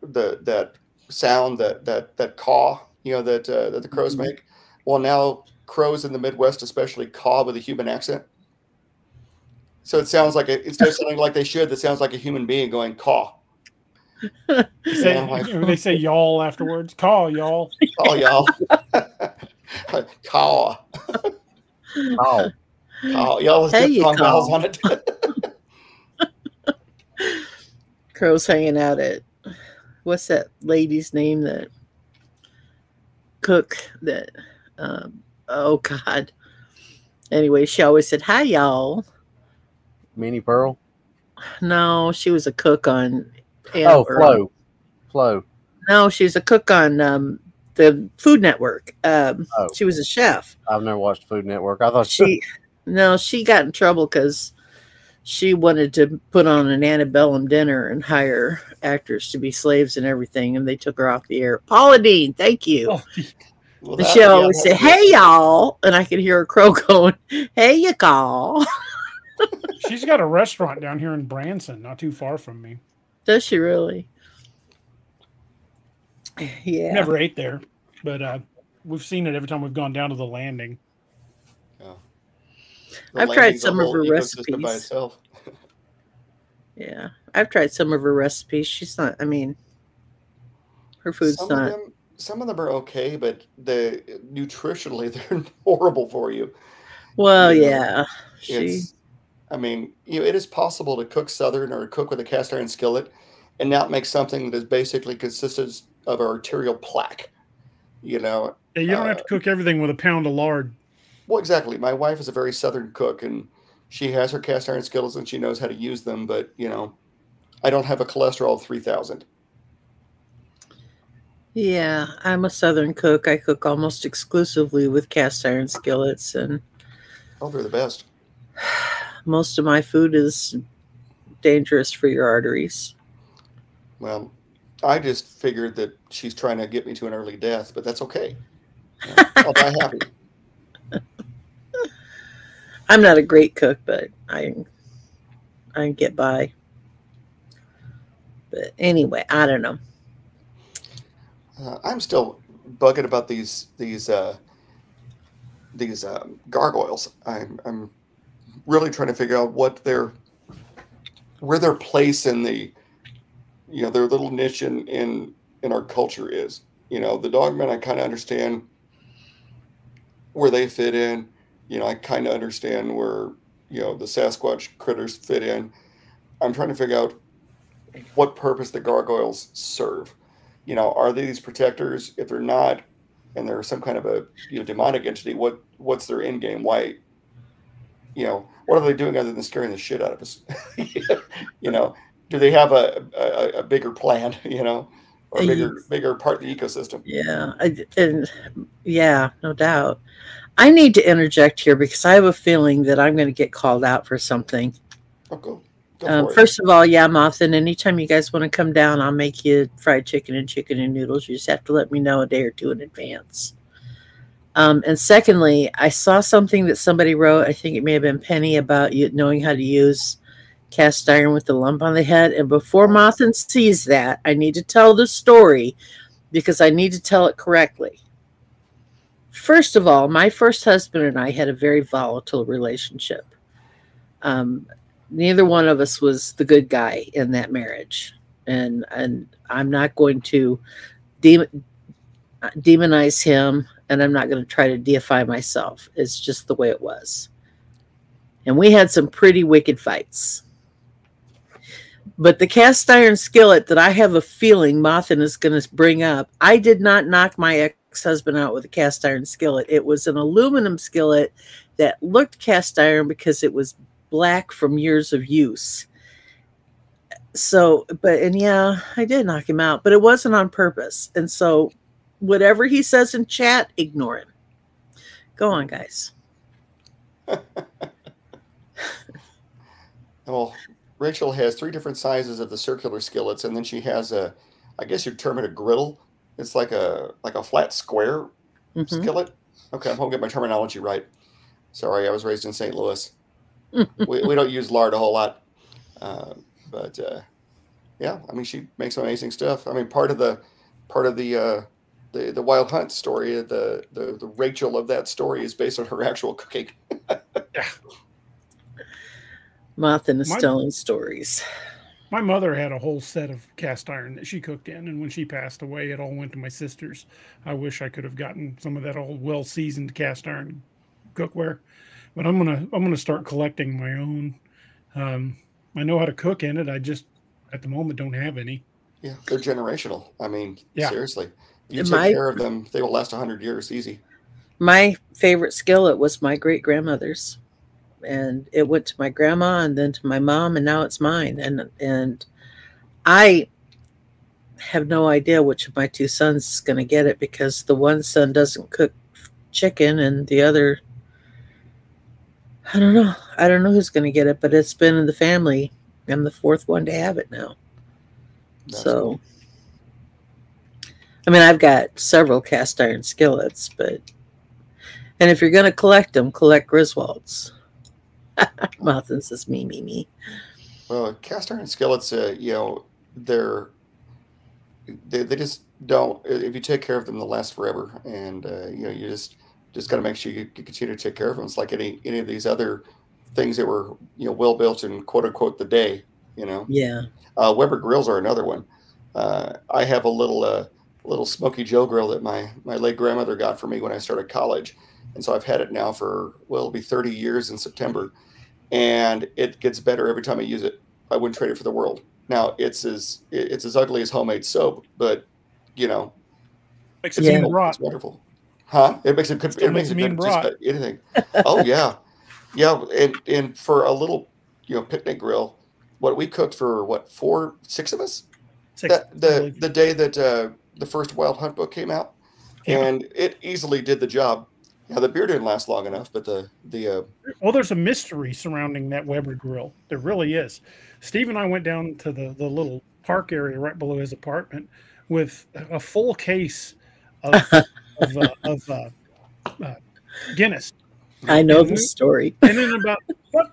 that sound, that caw, you know, that the crows make. Well, now crows in the Midwest especially caw with a human accent. So it sounds like it does something like they should. That sounds like a human being going caw. They say y'all afterwards. Caw y'all. Caw y'all. Caw. Caw. Caw y'all. Hey, you caw. On it. Crows hanging out at what's that lady's name that cook that? Oh God. Anyway, she always said hi y'all. Minnie Pearl? No, she was a cook on. Oh, Flo. Flo. No, she was a cook on the Food Network. Oh. She was a chef. I've never watched Food Network. I thought she. No, she got in trouble because she wanted to put on an antebellum dinner and hire actors to be slaves and everything, and they took her off the air. Paula Dean, thank you. Oh. Well, the show always said, "Hey y'all," and I could hear a crow going, "Hey you call." She's got a restaurant down here in Branson, not too far from me. Does she really? Yeah. Never ate there, but we've seen it every time we've gone down to the landing. Yeah. I've tried some of her recipes. By itself. Yeah, I've tried some of her recipes. She's not. I mean, her food's not. Some of them are okay, but nutritionally they're horrible for you. Well, you know, yeah. I mean, you know, it is possible to cook Southern or cook with a cast iron skillet and not make something that is basically consists of arterial plaque, you know. Yeah, you don't have to cook everything with a pound of lard. Well, exactly. My wife is a very Southern cook, and she has her cast iron skillets, and she knows how to use them. But, you know, I don't have a cholesterol of 3,000. Yeah, I'm a Southern cook. I cook almost exclusively with cast iron skillets, and oh, they're the best. Most of my food is dangerous for your arteries. Well, I just figured that she's trying to get me to an early death, but that's okay. I'll die happy. I'm not a great cook, but I can get by. But anyway, I don't know. I'm still bugging about these gargoyles. I'm really trying to figure out what where their place in the, you know, their little niche in our culture is. You know, the dogmen, I kind of understand where they fit in. You know, I kind of understand where, you know, the Sasquatch critters fit in. I'm trying to figure out what purpose the gargoyles serve. You know, are they these protectors? If they're not, and they're some kind of a, you know, demonic entity, what's their end game? Why, you know, what are they doing other than scaring the shit out of us? You know, do they have a bigger plan? You know, or a bigger part of the ecosystem? Yeah, yeah, no doubt. I need to interject here because I have a feeling that I'm going to get called out for something. Oh, cool. First of all, yeah, Mothan, anytime you guys want to come down, I'll make you fried chicken and noodles. You just have to let me know a day or two in advance. And secondly, I saw something that somebody wrote, I think it may have been Penny, about you knowing how to use cast iron with the lump on the head. And before Mothan sees that, I need to tell the story because I need to tell it correctly. First of all, my first husband and I had a very volatile relationship. Neither one of us was the good guy in that marriage. And I'm not going to demonize him, and I'm not going to try to deify myself. It's just the way it was. And we had some pretty wicked fights. But the cast iron skillet that I have a feeling Mothan is going to bring up, I did not knock my ex-husband out with a cast iron skillet. It was an aluminum skillet that looked cast iron because it was black from years of use. So, but, and yeah, I did knock him out, but it wasn't on purpose. And so whatever he says in chat, ignore him. Go on, guys. Well, Rachel has 3 different sizes of the circular skillets, and then she has a, I guess you'd term it a griddle. It's like a flat square skillet. Okay, I'm hoping to get my terminology right. Sorry, I was raised in St. Louis. we don't use lard a whole lot, but yeah, I mean, she makes amazing stuff. I mean, part of the the Wild Hunt story, the Rachel of that story is based on her actual cooking. Yeah. Moth and the Stone stories. My mother had a whole set of cast iron that she cooked in, and when she passed away, it all went to my sisters. I wish I could have gotten some of that old, well-seasoned cast iron cookware, but I'm gonna start collecting my own. I know how to cook in it. I just at the moment don't have any. Yeah, they're generational. I mean, yeah. Seriously, if you take care of them, they will last 100 years easy. My favorite skillet was my great grandmother's. And it went to my grandma and then to my mom, and now it's mine. And I have no idea which of my two sons is going to get it, because the one son doesn't cook chicken and the other, I don't know. I don't know who's going to get it, but it's been in the family. I'm the fourth one to have it now. That's so cool. I mean, I've got several cast iron skillets, but, and if you're going to collect them, collect Griswold's. Mothman says, me. Well, cast iron skillets, you know, they just don't. If you take care of them, they'll last forever. And you know, you just got to make sure you continue to take care of them. It's like any of these other things that were, you know, well built and quote unquote the day. You know. Yeah. Weber grills are another one. I have a little Smoky Joe grill that my late grandmother got for me when I started college. And so I've had it now for, well, it'll be 30 years in September, and it gets better every time I use it. I wouldn't trade it for the world. Now it's as ugly as homemade soap, but you know, makes it mean rot. It's wonderful, huh? It makes it mean rot. Just anything. Oh yeah, yeah. And for a little, you know, picnic grill, what we cooked for what 4, 6 of us, the day that the first Wild Hunt book came out, yeah. And it easily did the job. Now, the beer didn't last long enough, but well, there's a mystery surrounding that Weber grill. There really is. Steve and I went down to the little park area right below his apartment with a full case of, of Guinness. I know the story. And in about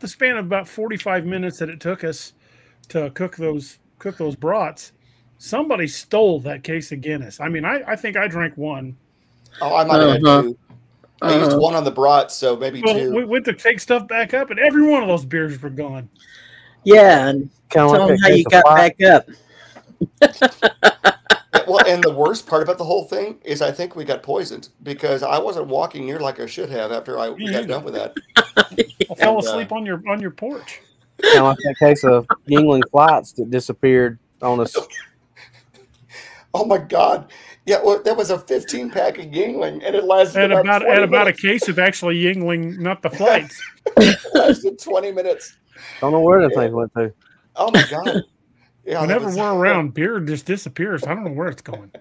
the span of about 45 minutes that it took us to cook those brats, somebody stole that case of Guinness. I mean, I think I drank one. Oh, I might have had two. I used one on the brat, so maybe two. We went to take stuff back up, and every one of those beers were gone. Yeah, and tell them how you got back up. Well, and the worst part about the whole thing is I think we got poisoned, because I wasn't walking near like I should have after I got done with that. I fell asleep on your porch. Kind of like that case of Yingling Flats that disappeared on us. Oh, my God. Yeah, well, that was a 15-pack of Yingling, and it lasted about a case of actually Yingling, not the flights. It lasted 20 minutes. Don't know where the thing went to. Oh, my God. Yeah, whenever we're around, beer just disappears. I don't know where it's going.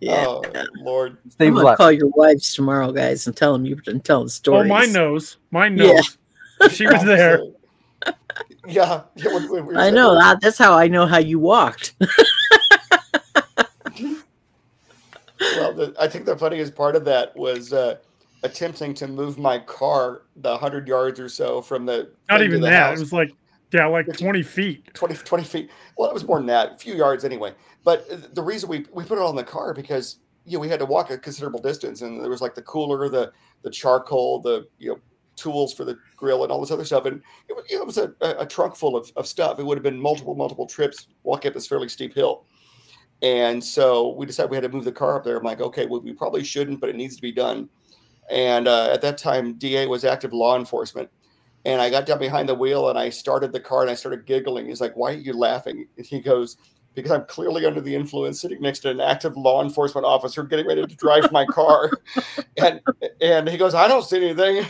Yeah. Oh, Lord. Steve, I'm going to call your wives tomorrow, guys, and tell them you've been telling stories. Oh, mine knows. Mine knows. Yeah. She was there. Yeah. I know. That's how I know how you walked. Well, I think the funniest part of that was attempting to move my car 100 yards or so from the. Not even that. House. It was like, yeah, like 20 feet. 20 feet. Well, it was more than that, a few yards anyway. But the reason we put it on the car, because, you know, we had to walk a considerable distance, and there was like the cooler, the charcoal, the, you know, tools for the grill and all this other stuff. And it was a trunk full of stuff. It would have been multiple trips walking up this fairly steep hill. And so we decided we had to move the car up there. I'm like, okay, well, we probably shouldn't, but it needs to be done. And at that time, DA was active law enforcement. And I got down behind the wheel, and I started the car, and I started giggling. He's like, why are you laughing? And he goes, because I'm clearly under the influence sitting next to an active law enforcement officer getting ready to drive my car. And he goes, I don't see anything.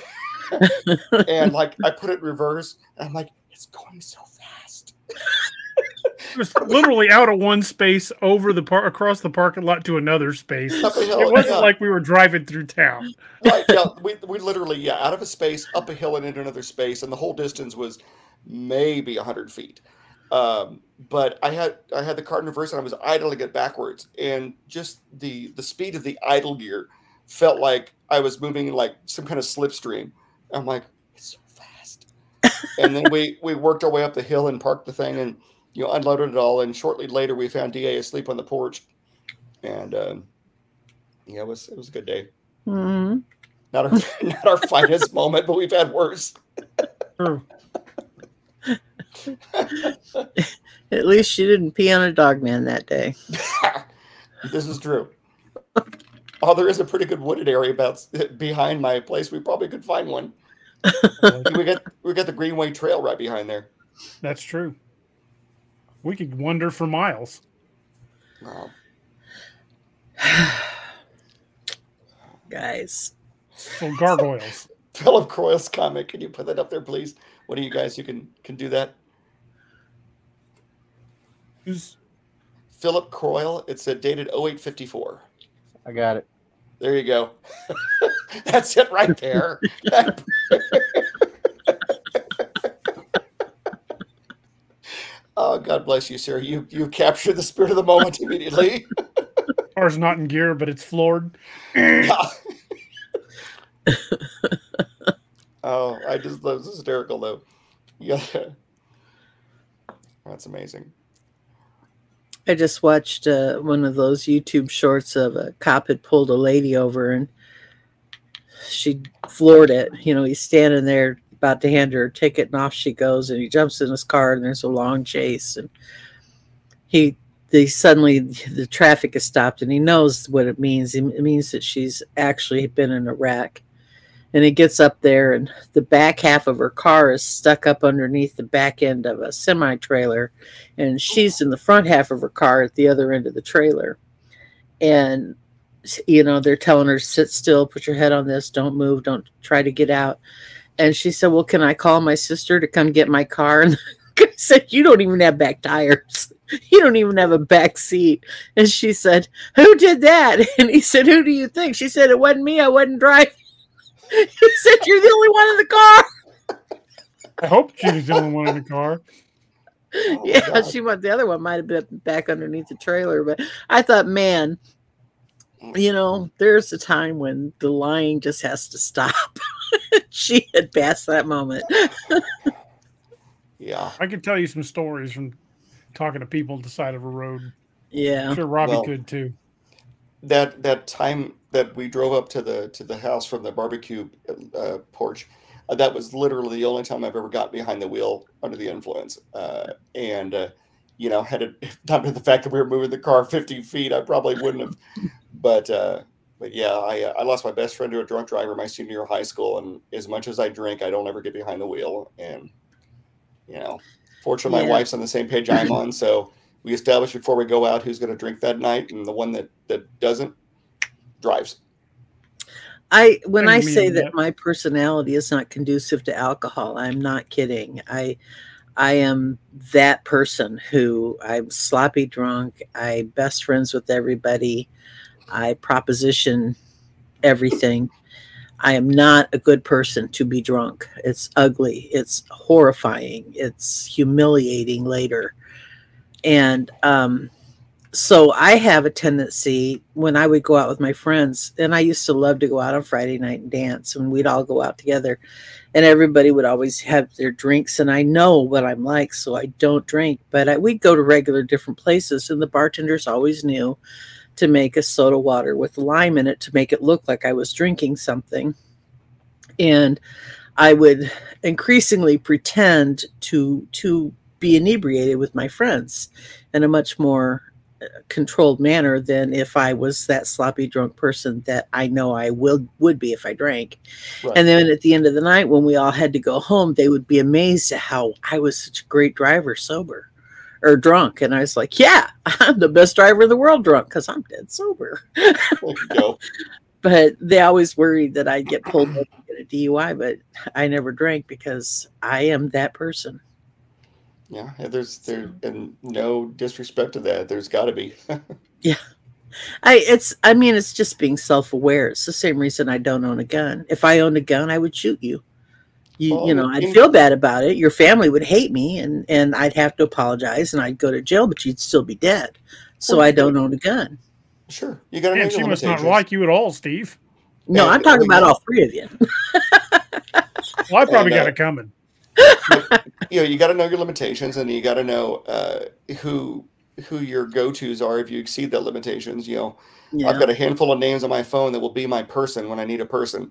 And, like, I put it in reverse. And I'm like, it's going so fast. It was literally out of one space over the across the parking lot to another space. It wasn't like we were driving through town. Right, yeah, we literally, yeah, out of a space, up a hill and into another space, and the whole distance was maybe 100 feet. But I had the car in reverse, and I was idling it backwards, and just the speed of the idle gear felt like I was moving like some kind of slipstream. I'm like, it's so fast. And then we worked our way up the hill and parked the thing and, you know, unloaded it all, and shortly later we found DA asleep on the porch. And yeah, it was a good day. Mm-hmm. Not our finest moment, but we've had worse. At least she didn't pee on a dog man that day. This is true. Oh, there is a pretty good wooded area behind my place. We probably could find one. we got the Greenway Trail right behind there. That's true. We could wander for miles. Wow. Guys. Well, gargoyles. Philip Croyle's comment. Can you put that up there, please? What do you guys who can do that? Who's Philip Croyle? It's dated 0854. I got it. There you go. That's it right there. Oh, God bless you, sir. You captured the spirit of the moment immediately. Car's not in gear, but it's floored. Oh, I just love this. Is hysterical, though. Yeah, that's amazing. I just watched one of those YouTube shorts of a cop had pulled a lady over and she floored it. You know, he's standing there about to hand her a ticket and off she goes, and he jumps in his car and there's a long chase, and they suddenly, the traffic is stopped and he knows what it means. It means that she's actually been in a wreck. And he gets up there and the back half of her car is stuck up underneath the back end of a semi-trailer. And she's in the front half of her car at the other end of the trailer. And, you know, they're telling her, sit still, put your head on this, don't move, don't try to get out. And she said, well, can I call my sister to come get my car? And I said, you don't even have back tires. You don't even have a back seat. And she said, who did that? And he said, who do you think? She said, it wasn't me, I wasn't driving. He said, you're the only one in the car. I hope she was the only one in the car. Oh, yeah, she went. The other one might have been back underneath the trailer. But I thought, man, you know, there's a time when the lying just has to stop. She had passed that moment. Yeah. I could tell you some stories from talking to people at the side of a road. Yeah. I'm sure Robbie could, too. That time that we drove up to the house from the barbecue porch, that was literally the only time I've ever got behind the wheel under the influence. And you know, had it not been the fact that we were moving the car 50 feet, I probably wouldn't have. But yeah, I lost my best friend to a drunk driver my senior year of high school, and as much as I drink, I don't ever get behind the wheel. And you know, fortunately, my wife's on the same page I'm on, so. We establish before we go out who's going to drink that night, and the one that doesn't drives. When I say that my personality is not conducive to alcohol, I'm not kidding. I am that person who I'm sloppy drunk. I'm best friends with everybody. I proposition everything. I am not a good person to be drunk. It's ugly. It's horrifying. It's humiliating later. And so I have a tendency when I would go out with my friends, and I used to love to go out on Friday night and dance, and we'd all go out together, and everybody would always have their drinks. And I know what I'm like, so I don't drink, but we'd go to regular different places, and the bartenders always knew to make a soda water with lime in it to make it look like I was drinking something. And I would increasingly pretend to be inebriated with my friends in a much more controlled manner than if I was that sloppy drunk person that I know I would be if I drank. Right. And then at the end of the night, when we all had to go home, they would be amazed at how I was such a great driver sober or drunk. And I was like, yeah, I'm the best driver in the world drunk because I'm dead sober. But they always worried that I'd get pulled up and get a DUI, but I never drank because I am that person. Yeah, and no disrespect to that. There's got to be. Yeah, I mean, it's just being self-aware. It's the same reason I don't own a gun. If I owned a gun, I would shoot you. You know, I'd feel bad about it. Your family would hate me, and I'd have to apologize, and I'd go to jail. But you'd still be dead. So I don't own a gun. Sure, you got to. She must not like you at all, Steve. No, I'm talking about all three of you. Well, I probably got it coming. You know, you got to know your limitations, and you got to know who who your go-tos are if you exceed that limitations. You know, yeah. I've got a handful of names on my phone that will be my person when I need a person.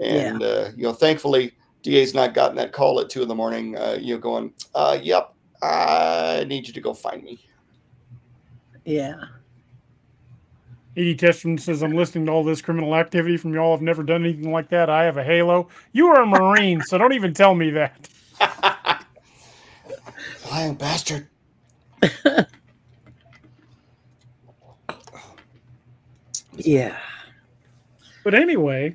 And, yeah. You know, thankfully DA's not gotten that call at 2 in the morning, you know, going, yep, I need you to go find me. Yeah. Edie Tishman says, I'm listening to all this criminal activity from y'all. I've never done anything like that. I have a halo. You are a Marine, so don't even tell me that. Lying bastard. Yeah. But anyway,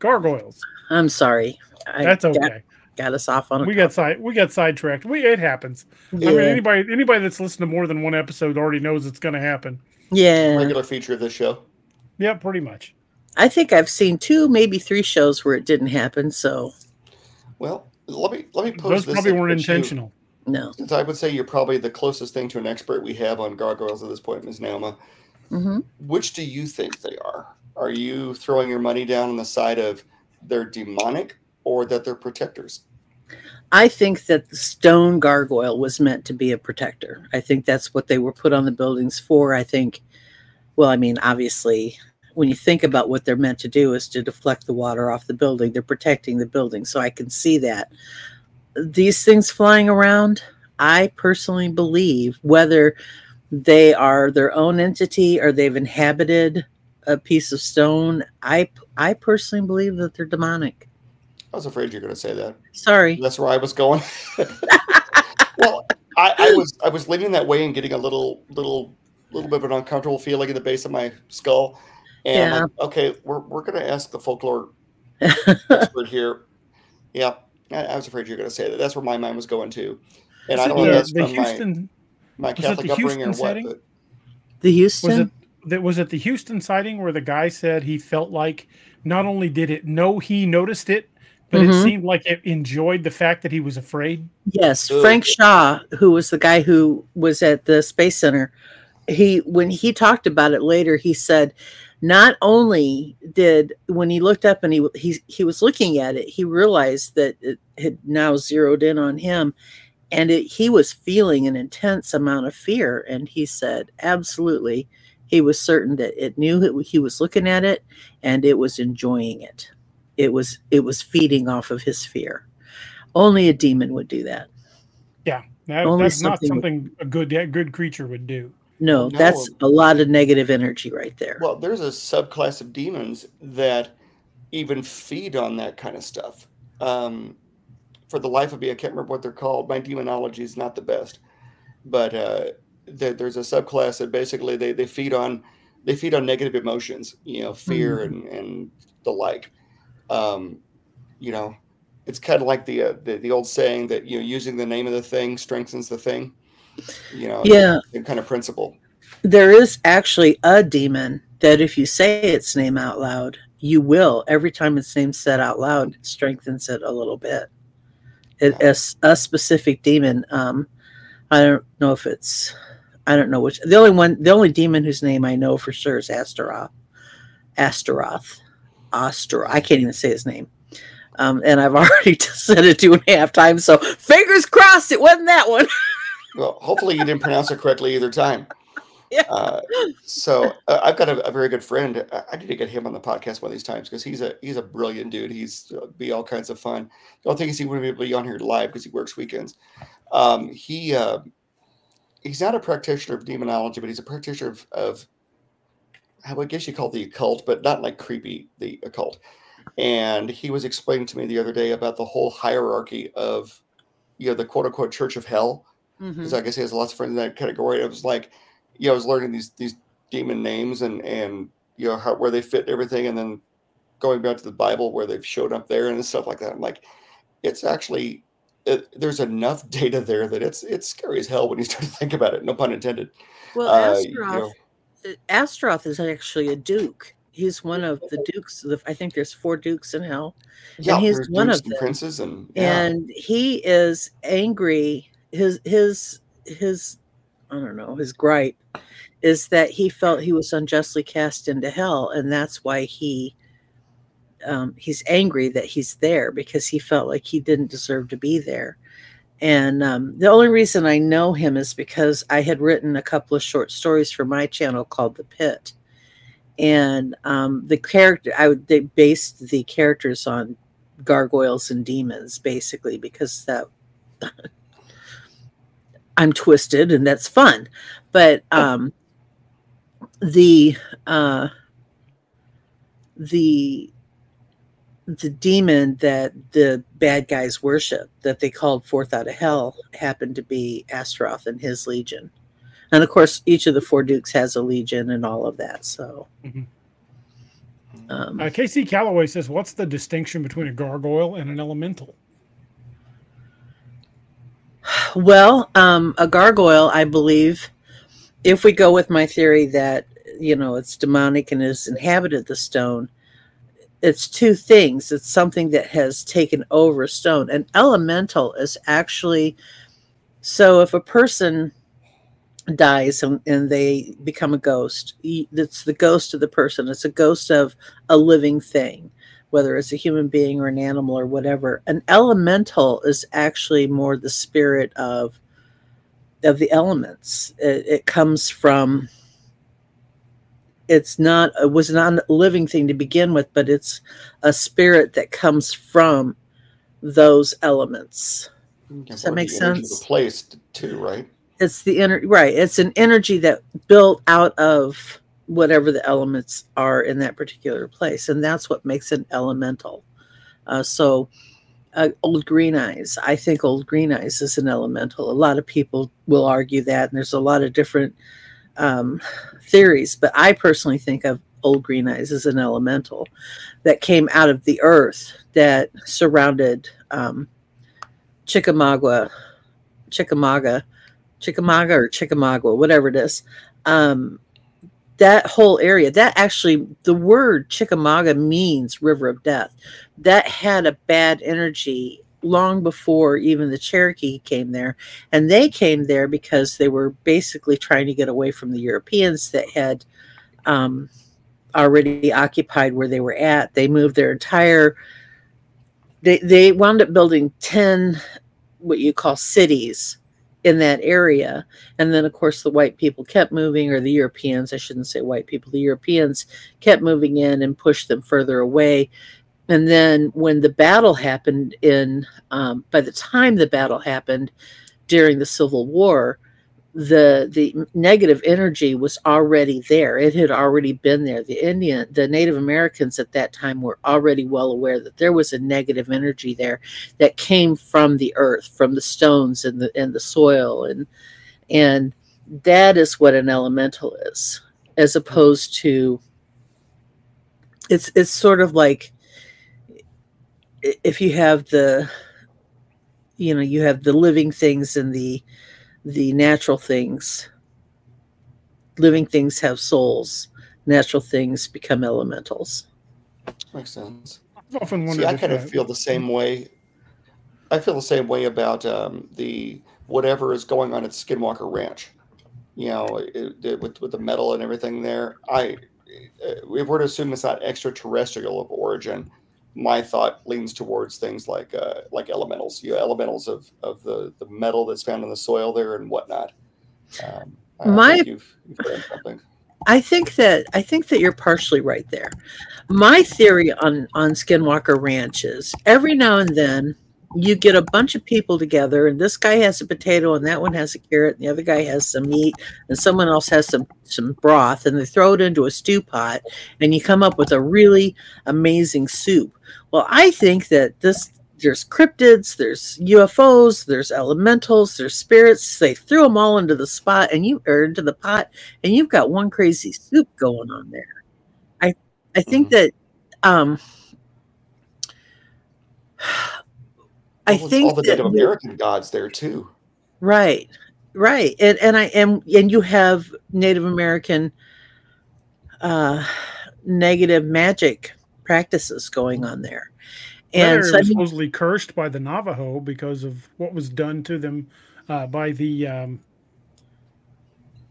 gargoyles. I'm sorry. That's okay. Got us off on. We got sidetracked. It happens. Yeah. I mean, anybody that's listened to more than one episode already knows it's going to happen. Yeah. Regular feature of this show. Yeah, pretty much. I think I've seen 2, maybe 3 shows where it didn't happen. So, well, let me pose this. Those probably weren't intentional. No. Since I would say you're probably the closest thing to an expert we have on gargoyles at this point, Ms. Naoma. Mm-hmm. Which do you think they are? Are you throwing your money down on the side of they're demonic or that they're protectors? I think that the stone gargoyle was meant to be a protector. I think that's what they were put on the buildings for. I think, well, I mean, obviously, when you think about what they're meant to do is to deflect the water off the building. They're protecting the building. So I can see that. These things flying around, I personally believe, whether they are their own entity or they've inhabited a piece of stone, I personally believe that they're demonic. I was afraid you were going to say that. Sorry. That's where I was going. Well, I was leaning that way and getting a little bit of an uncomfortable feeling in the base of my skull. And yeah. I'm like, okay, we're going to ask the folklore expert here. Yeah. I was afraid you were going to say that. That's where my mind was going to. And I don't know if that's from Houston, my Catholic upbringing or what. But the Houston? Was it the Houston sighting where the guy said he felt like not only did it know he noticed it, but mm-hmm. it seemed like it enjoyed the fact that he was afraid? Yes. Ugh. Frank Shaw, who was the guy who was at the Space Center, when he talked about it later, he said, not only did, when he looked up and he was looking at it, he realized that it had now zeroed in on him, and he was feeling an intense amount of fear. And he said, absolutely, he was certain that it knew that he was looking at it, and it was enjoying it. It was feeding off of his fear. Only a demon would do that. Yeah, that's not something a good creature would do. No, that's a lot of negative energy right there. Well, there's a subclass of demons that even feed on that kind of stuff. For the life of me, I can't remember what they're called. My demonology is not the best, but there's a subclass that basically they feed on negative emotions, you know, fear mm-hmm. and the like. You know, it's kind of like the old saying that, you know, using the name of the thing strengthens the thing. You know, yeah, that kind of principle. There is actually a demon that if you say its name out loud, you will. Every time its name's said out loud, it strengthens it a little bit. It's a specific demon. I don't know which. The only demon whose name I know for sure is Astaroth. I can't even say his name. And I've already said it 2.5 times. So fingers crossed, it wasn't that one. Well, hopefully you didn't pronounce it correctly either time. Yeah. So I've got a very good friend. I need to get him on the podcast one of these times because he's a brilliant dude. He's be all kinds of fun. The only thing is he wouldn't be able to be on here live because he works weekends. He's not a practitioner of demonology, but he's a practitioner of I would guess you call it the occult, but not like creepy, the occult. And he was explaining to me the other day about the whole hierarchy of, you know, the quote unquote church of hell. Because I guess he has lots of friends in that category. It was like, you know, I was learning these demon names and you know where they fit and everything, and then going back to the Bible where they've showed up there and stuff like that. I'm like, it's actually there's enough data there that it's scary as hell when you start to think about it. No pun intended. Well, Astaroth is actually a duke. He's one of the dukes. I think there's 4 dukes in hell. Yeah, and he's one of them. Princes and yeah. And he is angry. His I don't know, his gripe is that he felt he was unjustly cast into hell, and that's why he's angry that he's there, because he felt like he didn't deserve to be there. And the only reason I know him is because I had written a couple of short stories for my channel called The Pit. And the character, they based the characters on gargoyles and demons, basically, because that I'm twisted and that's fun. But the demon that the bad guys worship, that they called forth out of hell, happened to be Astaroth and his legion. And of course, each of the four dukes has a legion and all of that. So, Casey Calloway says, "What's the distinction between a gargoyle and an elemental?" Well, a gargoyle, I believe, if we go with my theory that it's demonic and has inhabited the stone, it's two things. It's something that has taken over stone. An elemental is actually, so if a person dies and they become a ghost, that's the ghost of the person. It's a ghost of a living thing, whether it's a human being or an animal or whatever. An elemental is actually more the spirit of the elements. It comes from, it was not a living thing to begin with, but it's a spirit that comes from those elements. Does that make sense? The place too, right? It's the energy, right? It's an energy that built out of whatever the elements are in that particular place, and that's what makes an elemental. So Old Green Eyes, I think Old Green Eyes is an elemental. A lot of people will argue that, and there's a lot of different theories, but I personally think of Old Green Eyes as an elemental that came out of the earth that surrounded Chickamauga, whatever it is. That whole area, that actually, the word Chickamauga means river of death. That had a bad energy long before even the Cherokee came there. And they came there because they were basically trying to get away from the Europeans that had already occupied where they were at. They moved their entire, they wound up building 10, what you call cities, in that area. And then of course the white people kept moving, or the Europeans, I shouldn't say white people, the Europeans kept moving in and pushed them further away. And then when the battle happened in, by the time the battle happened during the Civil War, the negative energy was already there. It had already been there. The Native Americans at that time were already well aware that there was a negative energy there that came from the earth, from the stones and the soil, and that is what an elemental is, as opposed to, it's sort of like if you have the, you have the living things and the natural things. Living things have souls. Natural things become elementals. Makes sense. I've often wondered. See, I kind of feel the same way. I feel the same way about the whatever is going on at Skinwalker Ranch. With the metal and everything there. If we're to assume it's not extraterrestrial of origin, my thought leans towards things like elementals, elementals of the metal that's found in the soil there and whatnot. I think that you're partially right there. My theory on Skinwalker Ranch is every now and then you get a bunch of people together, and this guy has a potato and that one has a carrot and the other guy has some meat and someone else has some broth, and they throw it into a stew pot and you come up with a really amazing soup. Well, I think that there's cryptids, there's UFOs, there's elementals, there's spirits. They threw them all into the spot and into the pot, and you've got one crazy soup going on there. I think that I think all the Native American gods there too, right? Right, and you have Native American negative magic practices going on there, and so, supposedly cursed by the Navajo because of what was done to them by the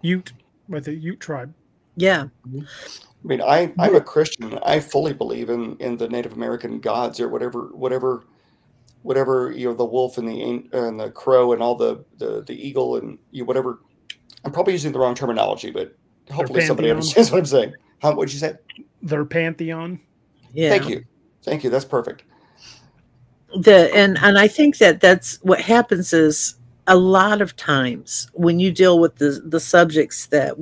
Ute tribe. Yeah. I mean, I'm a Christian. I fully believe in the Native American gods or whatever whatever, you know, the wolf and the crow and all the eagle and whatever. I'm probably using the wrong terminology, but hopefully somebody understands what I'm saying. How would you say? Their pantheon. Yeah. Thank you. Thank you. That's perfect. And I think that that's what happens is a lot of times when you deal with the subjects that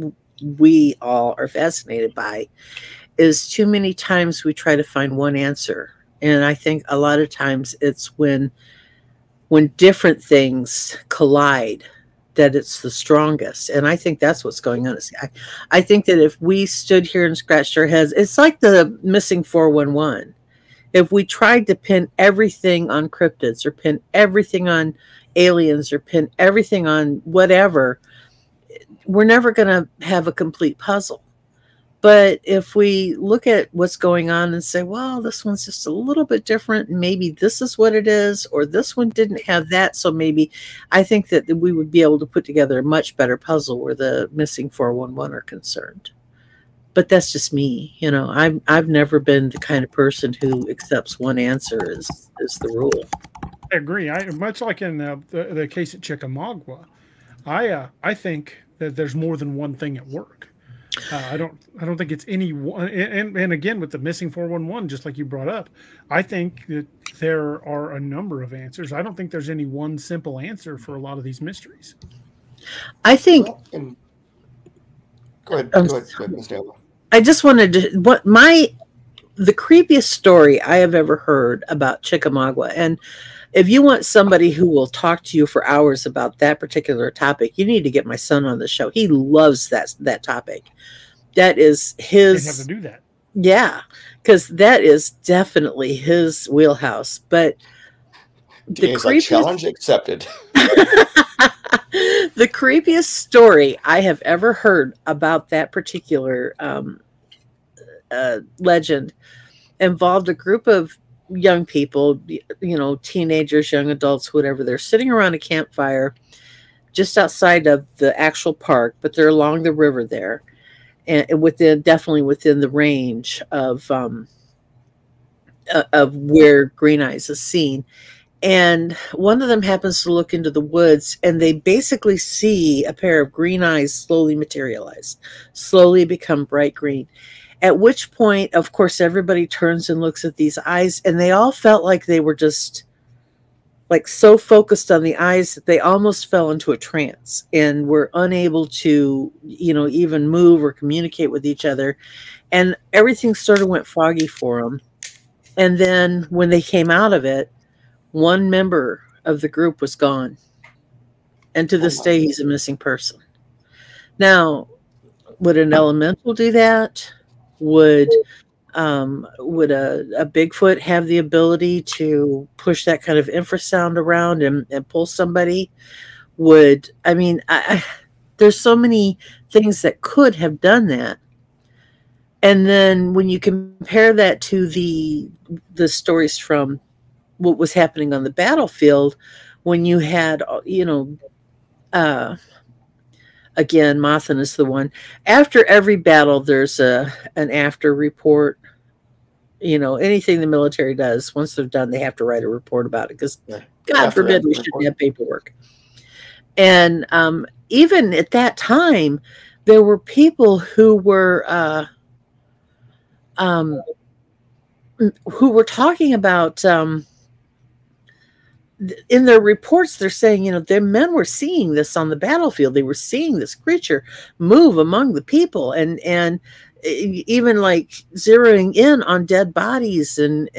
we all are fascinated by is too many times we try to find one answer. And I think a lot of times it's when different things collide that it's the strongest. And I think that's what's going on. I think that if we stood here and scratched our heads, it's like the missing 411. If we tried to pin everything on cryptids or pin everything on aliens or pin everything on whatever, we're never going to have a complete puzzle. But if we look at what's going on and say, well, this one's just a little bit different. Maybe this is what it is, or this one didn't have that. So maybe I think that we would be able to put together a much better puzzle where the missing 411 are concerned. But that's just me. You know, I've never been the kind of person who accepts one answer as the rule. I agree. Much like in the case at Chickamauga, I think that there's more than one thing at work. I don't think it's any one, and again with the missing 411, just like you brought up, I think that there are a number of answers. I don't think there's any one simple answer for a lot of these mysteries. I think. Well, go ahead, Ms. Naoma. I just wanted to the creepiest story I have ever heard about Chickamauga, and if you want somebody who will talk to you for hours about that particular topic, you need to get my son on the show. He loves that topic. That is his. They have to do that. Yeah, because that is definitely his wheelhouse. But the creepiest challenge accepted. The creepiest story I have ever heard about that particular legend involved a group of young people, you know, teenagers, young adults, whatever. They're sitting around a campfire just outside of the actual park, but they're along the river there and definitely within the range of where Green Eyes is seen. And one of them happens to look into the woods, and they basically see a pair of green eyes slowly materialize, slowly become bright green. At which point, of course, everybody turns and looks at these eyes, and they all felt like they were just like so focused on the eyes that they almost fell into a trance and were unable to, you know, even move or communicate with each other. And everything sort of went foggy for them. And then when they came out of it, one member of the group was gone. And to this day, he's a missing person. Now, would an elemental do that? Would a Bigfoot have the ability to push that kind of infrasound around and pull somebody? There's so many things that could have done that. And then when you compare that to the stories from what was happening on the battlefield, when you had, you know, again, Mothman is the one. After every battle, there's an after report. You know, anything the military does, once they're done, they have to write a report about it because, God forbid, we shouldn't have paperwork. And even at that time, there were people who were talking about. In their reports, they're saying, you know, their men were seeing this on the battlefield. They were seeing this creature move among the people and even like zeroing in on dead bodies and,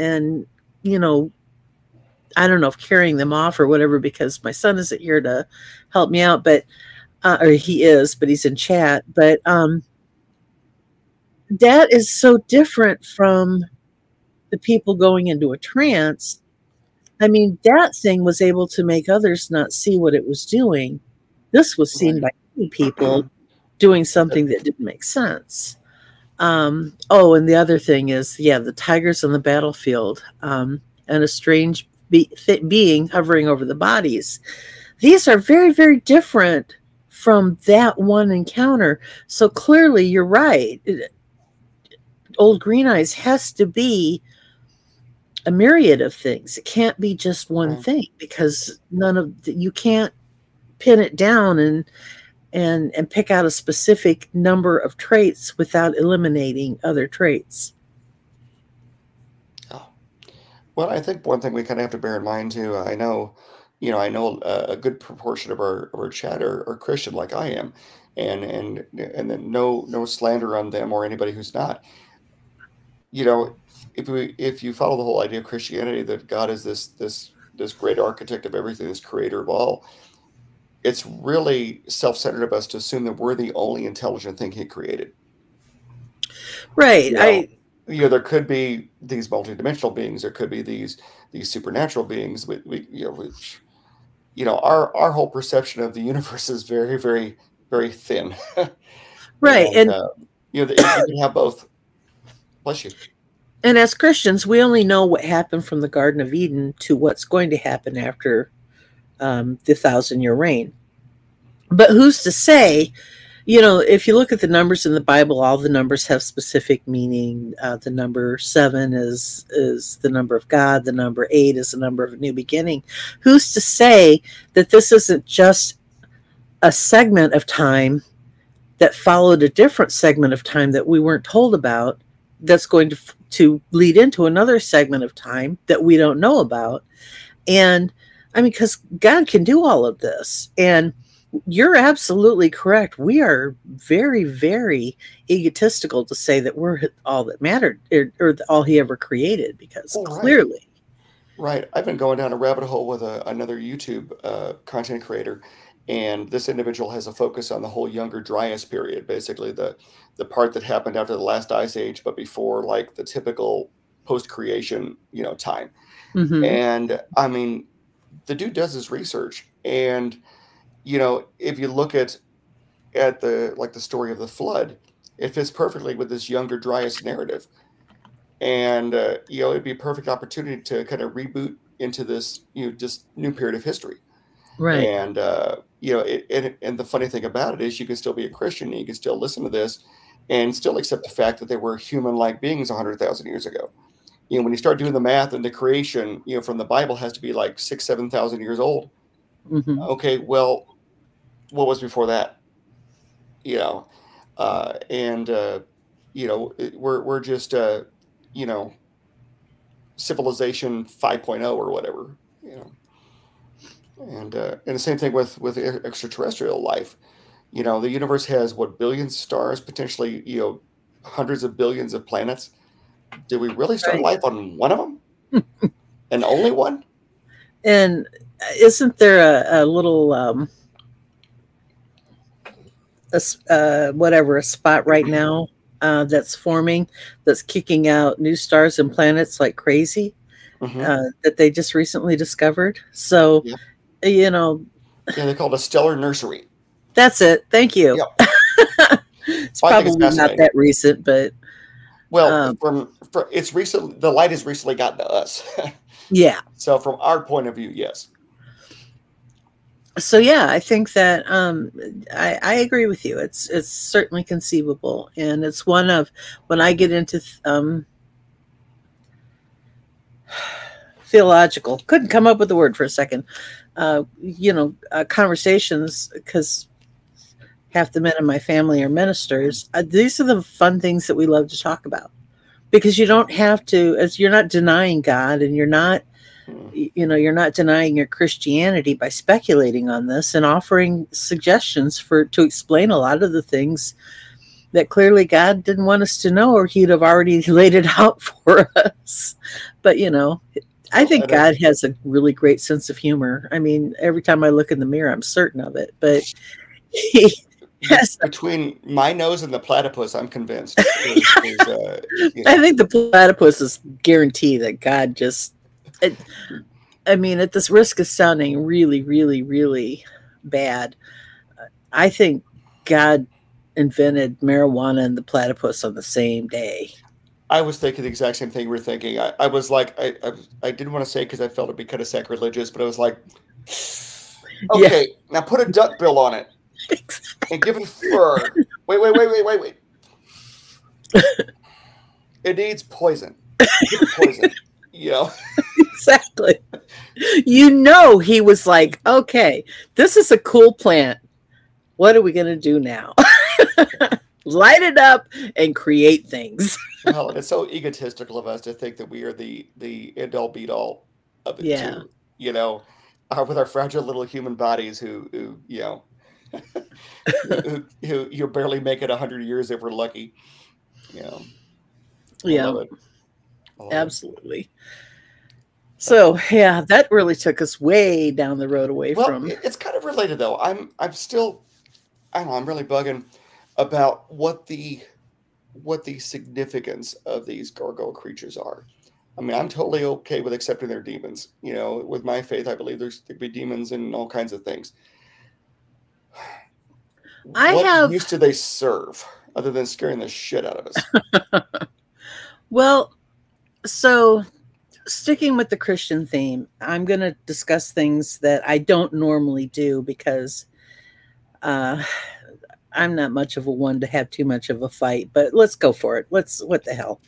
you know, I don't know if carrying them off or whatever, because my son isn't here to help me out, but, or he is, but he's in chat. But that is so different from the people going into a trance. I mean, that thing was able to make others not see what it was doing. This was seen by many people doing something that didn't make sense. Oh, and the other thing is, yeah, the tigers on the battlefield and a strange being hovering over the bodies. These are very, very different from that one encounter. So clearly you're right. Old Green Eyes has to be a myriad of things. It can't be just one thing, because none of the, you can't pin it down and pick out a specific number of traits without eliminating other traits. Oh, well, I think one thing we kind of have to bear in mind too. I know a good proportion of our chat are Christian, like I am, and then no slander on them or anybody who's not. You know, if you follow the whole idea of Christianity that God is this great architect of everything, this creator of all, it's really self-centered of us to assume that we're the only intelligent thing he created. Right. You know, there could be these multidimensional beings. There could be these supernatural beings. Our whole perception of the universe is very, very, very thin. Right. You can have both. Bless you. And as Christians, we only know what happened from the Garden of Eden to what's going to happen after the 1,000-year reign. But who's to say, you know, if you look at the numbers in the Bible, all the numbers have specific meaning. The number 7 is the number of God. The number 8 is the number of a new beginning. Who's to say that this isn't just a segment of time that followed a different segment of time that we weren't told about, that's going to lead into another segment of time that we don't know about? And I mean, because God can do all of this. And you're absolutely correct. We are very, very egotistical to say that we're all that mattered or all he ever created, because clearly. Right. I've been going down a rabbit hole with another YouTube content creator, and this individual has a focus on the whole Younger Dryas period, basically the part that happened after the last ice age, but before like the typical post-creation, you know, time. Mm-hmm. And I mean, the dude does his research, and you know, if you look at the like the story of the flood, it fits perfectly with this Younger Dryas narrative, and you know, it'd be a perfect opportunity to kind of reboot into this, you know, just new period of history, right? And you know, and the funny thing about it is, you can still be a Christian, and you can still listen to this, and still accept the fact that they were human-like beings 100,000 years ago. You know, when you start doing the math, and the creation, you know, from the Bible has to be like 6,000-7,000 years old. Mm-hmm. Okay, well, what was before that? You know, you know, we're just you know, civilization 5.0 or whatever. You know, and the same thing with extraterrestrial life. You know, the universe has what, billions of stars, potentially, you know, hundreds of billions of planets. Did we really start life on one of them? And only one? And isn't there a little, a spot right now that's forming, that's kicking out new stars and planets like crazy, that they just recently discovered? So, you know. Yeah, they call it a stellar nursery. That's it. Thank you. Yep. It's probably not that recent, but. Well, it's recent. The light has recently gotten to us. Yeah. So from our point of view, yes. So yeah, I think that I agree with you. It's certainly conceivable, and it's one of, when I get into theological, couldn't come up with the word for a second. You know, conversations, because half the men in my family are ministers. These are the fun things that we love to talk about, because you don't have to, as you're not denying God, and you're not, you know, you're not denying your Christianity by speculating on this and offering suggestions to explain a lot of the things that clearly God didn't want us to know, or he'd have already laid it out for us. But, you know, I think God has a really great sense of humor. I mean, every time I look in the mirror, I'm certain of it, but he, yes. Between my nose and the platypus, I'm convinced. You know. I think the platypus is guaranteed that God just, I mean, at this risk of sounding really, really, really bad, I think God invented marijuana and the platypus on the same day. I was thinking the exact same thing we were thinking. I was like, I didn't want to say it because I felt it'd be kind of sacrilegious, but I was like, okay, now put a duck bill on it. And give it fur. Wait. It needs poison. Give it poison. Yeah. Exactly. You know, he was like, okay, this is a cool plant. What are we going to do now? Light it up and create things. Well, and it's so egotistical of us to think that we are the end-all, beat-all of it, yeah, too. You know, with our fragile little human bodies who you know, who you barely make it 100 years if we're lucky. You know. Yeah. Love it. Absolutely. So yeah, that really took us way down the road away from. It's kind of related though. I'm still, I don't know, I'm really bugging about what the significance of these gargoyle creatures are. I mean, I'm totally okay with accepting they're demons. You know, with my faith, I believe there could be demons and all kinds of things. What use do they serve other than scaring the shit out of us? Well, so sticking with the Christian theme, I'm going to discuss things that I don't normally do because I'm not much of a one to have too much of a fight, but let's go for it. What the hell?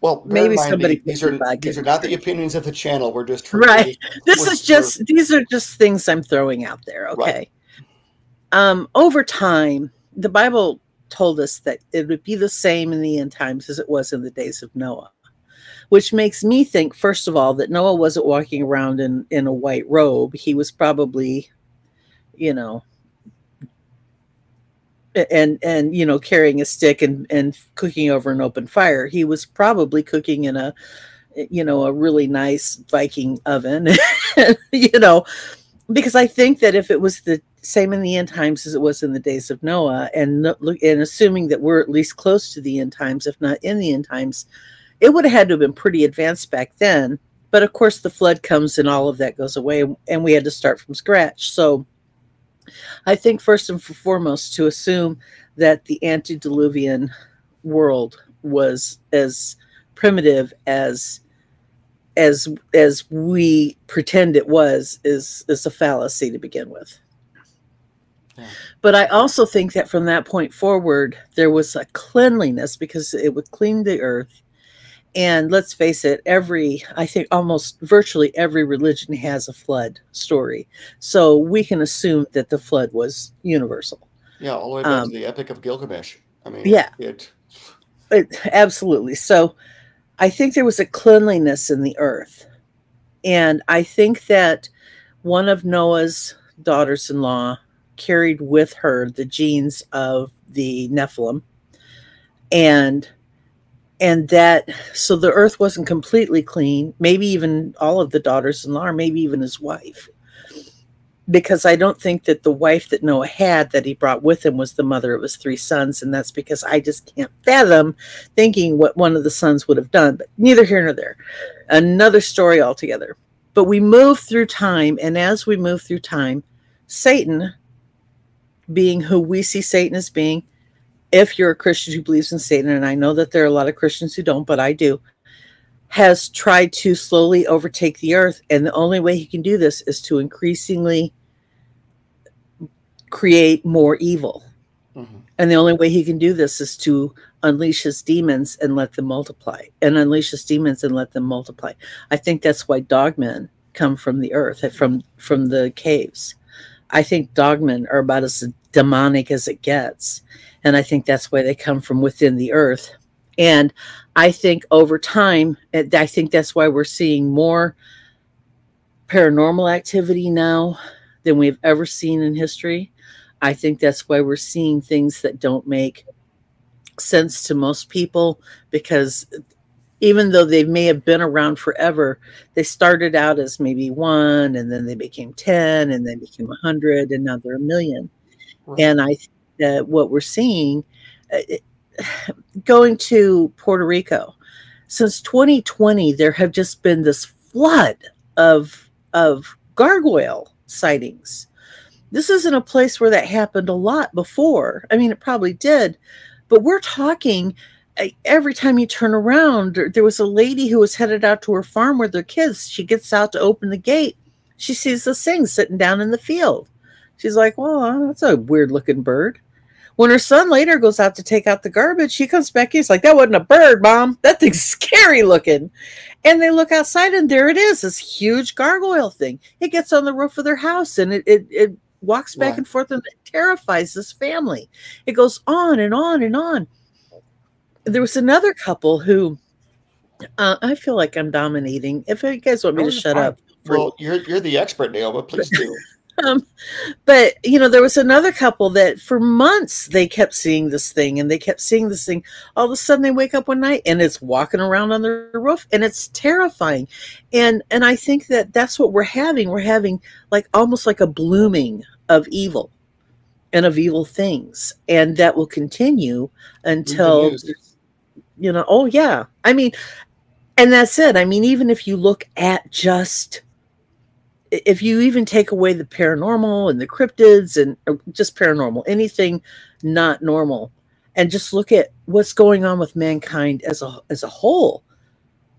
Well, maybe somebody. These are not the opinions of the channel. We're just right. These are just things I'm throwing out there. Okay. Right. Over time, the Bible told us that it would be the same in the end times as it was in the days of Noah, which makes me think, first of all, that Noah wasn't walking around in a white robe. He was probably, you know, and you know, carrying a stick and cooking over an open fire. He was probably cooking in a, you know, a really nice Viking oven, you know, because I think that if it was the same in the end times as it was in the days of Noah, and assuming that we're at least close to the end times, if not in the end times, it would have had to have been pretty advanced back then. But of course the flood comes and all of that goes away, and we had to start from scratch. So I think first and foremost to assume that the antediluvian world was as primitive as we pretend it was is a fallacy to begin with. But I also think that from that point forward, there was a cleanliness because it would clean the earth. And let's face it, I think almost virtually every religion has a flood story. So we can assume that the flood was universal. Yeah, all the way back to the Epic of Gilgamesh. I mean, yeah, it absolutely. So I think there was a cleanliness in the earth. And I think that one of Noah's daughters-in-law carried with her the genes of the Nephilim, and that, so the earth wasn't completely clean, maybe even all of the daughters-in-law, maybe even his wife, because I don't think that the wife that Noah had that he brought with him was the mother of his three sons, and that's because I just can't fathom thinking what one of the sons would have done, but neither here nor there. Another story altogether. But we move through time, and as we move through time, Satan, being who we see Satan as being, if you're a Christian who believes in Satan, and I know that there are a lot of Christians who don't, but I do, has tried to slowly overtake the earth. And the only way he can do this is to increasingly create more evil. Mm-hmm. And the only way he can do this is to unleash his demons and let them multiply, and unleash his demons and let them multiply. I think that's why dogmen come from the earth, from the caves. I think dogmen are about as demonic as it gets. And I think that's why they come from within the earth. And I think over time, I think that's why we're seeing more paranormal activity now than we've ever seen in history. I think that's why we're seeing things that don't make sense to most people, because even though they may have been around forever, they started out as maybe one, and then they became 10, and then became 100, and now they're 1,000,000. Right. And I think that what we're seeing, going to Puerto Rico, since 2020, there have just been this flood of gargoyle sightings. This isn't a place where that happened a lot before. I mean, it probably did, but we're talking, every time you turn around, there was a lady who was headed out to her farm with her kids. She gets out to open the gate. She sees this thing sitting down in the field. She's like, well, that's a weird looking bird. When her son later goes out to take out the garbage, he comes back, he's like, that wasn't a bird, Mom. That thing's scary looking. And they look outside, and there it is, this huge gargoyle thing. It gets on the roof of their house, and it walks back and forth, and it terrifies this family. It goes on and on and on. There was another couple who, I feel like I'm dominating. If you guys want me to shut up. Well, you're the expert, Naoma. Please do. But, you know, there was another couple that for months they kept seeing this thing, and they kept seeing this thing. All of a sudden they wake up one night and it's walking around on their roof, and it's terrifying. And I think that that's what we're having. We're having like almost like a blooming of evil and of evil things. And that will continue until, you know, oh yeah. I mean, and that's it. I mean, even if you look at just, if you even take away the paranormal and the cryptids and just paranormal, anything not normal, and just look at what's going on with mankind as a whole,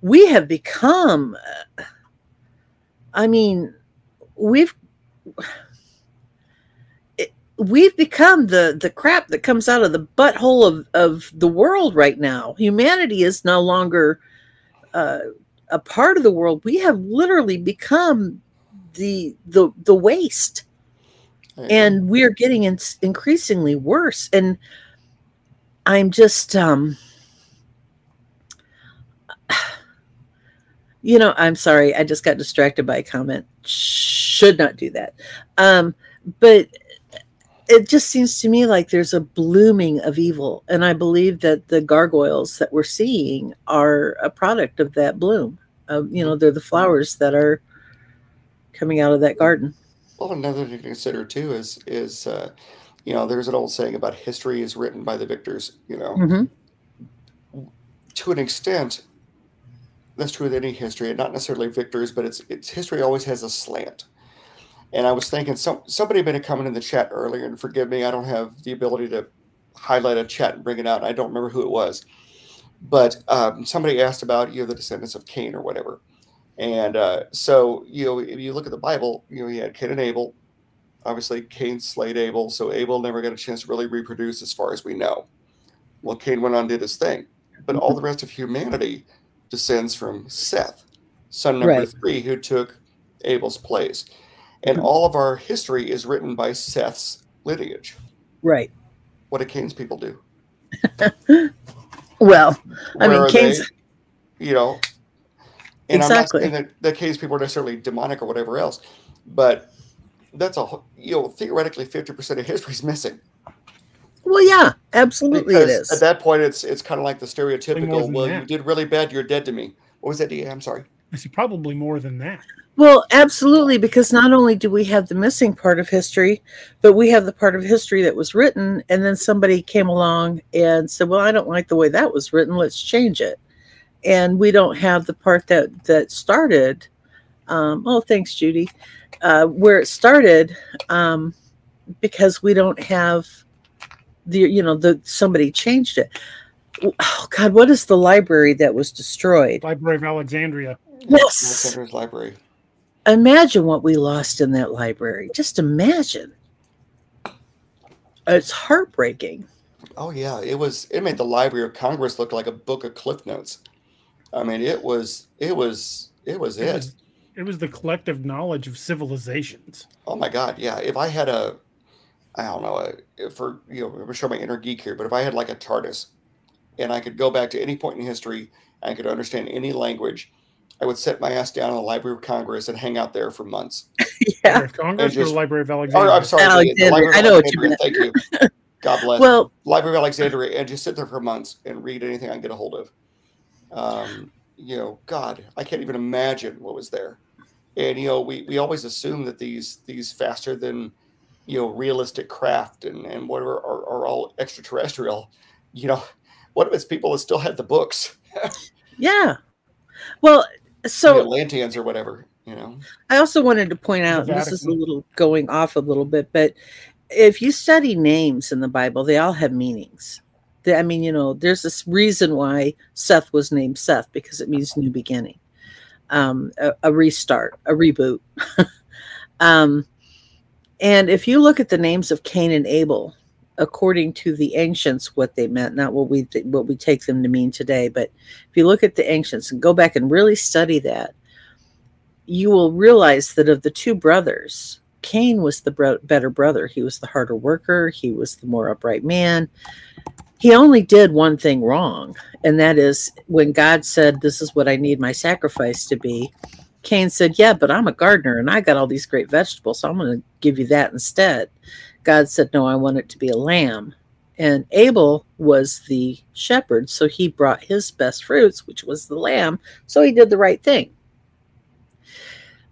we have become, I mean, we've become the crap that comes out of the butthole of the world right now. Humanity is no longer a part of the world. We have literally become the waste, and we are getting increasingly worse. And I'm just, you know, I'm sorry. I just got distracted by a comment. Should not do that. But it just seems to me like there's a blooming of evil. And I believe that the gargoyles that we're seeing are a product of that bloom. You know, they're the flowers that are coming out of that garden. Well, another thing to consider too is you know, there's an old saying about history is written by the victors. You know, to an extent, that's true with any history, and not necessarily victors, but it's history always has a slant. And I was thinking, somebody had been coming in the chat earlier, and forgive me, I don't have the ability to highlight a chat and bring it out. I don't remember who it was, but somebody asked about the descendants of Cain or whatever. And so, you know, if you look at the Bible, you know, he had Cain and Abel. Obviously, Cain slayed Abel, so Abel never got a chance to really reproduce as far as we know. Well, Cain went on and did his thing. But all the rest of humanity descends from Seth, son number three, who took Abel's place. And all of our history is written by Seth's lineage. Right. What do Cain's people do? Well, I mean, Cain's... You know... And exactly. I'm not saying that the Cain's people are necessarily demonic or whatever else, but that's a whole, you know, theoretically 50% of history is missing. Well, yeah, absolutely because it is. At that point, it's kind of like the stereotypical, well, you did really bad, you're dead to me. What was that, D.A.? I'm sorry. It's probably more than that. Well, absolutely, because not only do we have the missing part of history, but we have the part of history that was written, and then somebody came along and said, well, I don't like the way that was written. Let's change it. And we don't have the part that started, oh, thanks, Judy, where it started, because we don't have the, you know, somebody changed it. Oh, God, what is the library that was destroyed? Library of Alexandria. Yes. Alexandria's library. Imagine what we lost in that library. Just imagine. It's heartbreaking. Oh, yeah. It was, it made the Library of Congress look like a book of Cliff Notes. I mean, it was the collective knowledge of civilizations. Oh my God, yeah. If I had a, I don't know, for you know, I'm gonna show my inner geek here, but if I had like a TARDIS, and I could go back to any point in history, I could understand any language, I would set my ass down in the Library of Congress and hang out there for months. Yeah, Congress just, or the Library of Alexandria. Oh, I'm sorry, Alexandria. I know what you mean. Thank you. God bless. Well, Library of Alexandria, and just sit there for months and read anything I can get a hold of. You know, God, I can't even imagine what was there. And, you know, we always assume that these faster than, you know, realistic craft and whatever are all extraterrestrial. You know, what if it's people that still had the books? Yeah. Well, so the Atlanteans or whatever, you know, I also wanted to point out, and this is a little going off a little bit, but if you study names in the Bible, they all have meanings. I mean, you know, there's this reason why Seth was named Seth, because it means new beginning, a restart, a reboot. And if you look at the names of Cain and Abel, according to the ancients, what they meant, not what we take them to mean today. But if you look at the ancients and go back and really study that, you will realize that of the two brothers, Cain was the better brother. He was the harder worker. He was the more upright man. He only did one thing wrong, and that is when God said, this is what I need my sacrifice to be, Cain said, yeah, but I'm a gardener, and I got all these great vegetables, so I'm going to give you that instead. God said, no, I want it to be a lamb. And Abel was the shepherd, so he brought his best fruits, which was the lamb, so he did the right thing.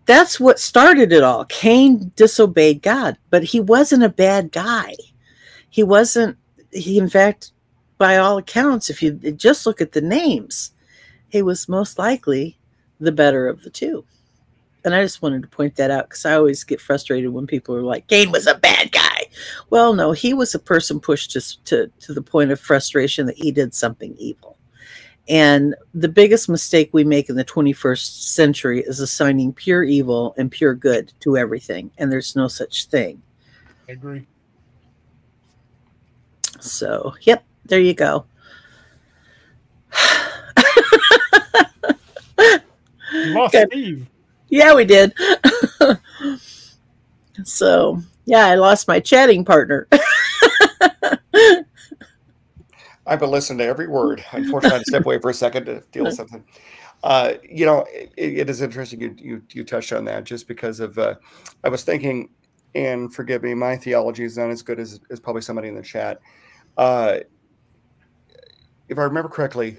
That's what started it all. Cain disobeyed God, but he wasn't a bad guy. He wasn't, in fact, by all accounts, if you just look at the names, he was most likely the better of the two. And I just wanted to point that out because I always get frustrated when people are like, Cain was a bad guy. Well, no, he was a person pushed to the point of frustration that he did something evil. And the biggest mistake we make in the 21st century is assigning pure evil and pure good to everything. And there's no such thing. I agree. So, yep, there you go. You lost Steve. Yeah, we did. So, yeah, I lost my chatting partner. I've been listening to every word. Unfortunately, I had to step away for a second to deal with something. You know, it is interesting you touched on that just because of, I was thinking, and forgive me, my theology is not as good as probably somebody in the chat. If I remember correctly,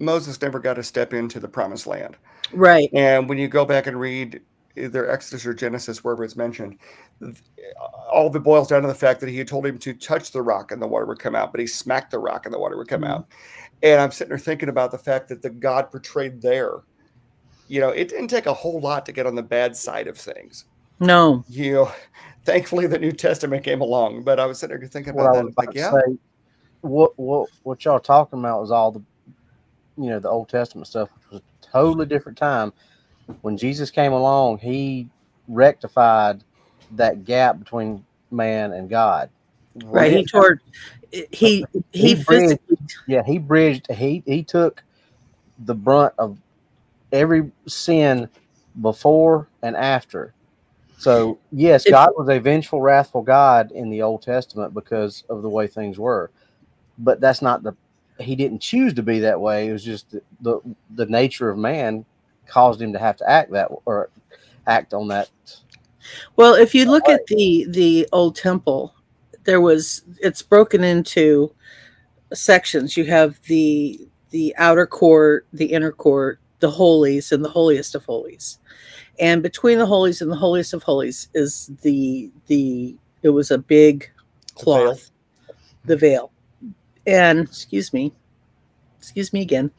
Moses never got a step into the promised land. Right. And when you go back and read either Exodus or Genesis, wherever it's mentioned, all of it boils down to the fact that he had told him to touch the rock and the water would come out, but he smacked the rock and the water would come out. And I'm sitting there thinking about the fact that the God portrayed there, you know, it didn't take a whole lot to get on the bad side of things. No. You know, thankfully the New Testament came along, but I was sitting there thinking about that. Like, yeah. Say, what y'all talking about was all the, you know, the Old Testament stuff, which was a totally different time. When Jesus came along, he rectified that gap between man and God. Right. He took the brunt of every sin before and after. So yes, God was a vengeful, wrathful God in the Old Testament because of the way things were, but that's not the, he didn't choose to be that way. It was just the nature of man caused him to have to act that or act on that. Well, if you look at the old temple, there was, it's broken into sections. You have the outer court, the inner court, the holies, and the holiest of holies. And between the holies and the holiest of holies is it was a big cloth, the veil. And excuse me again.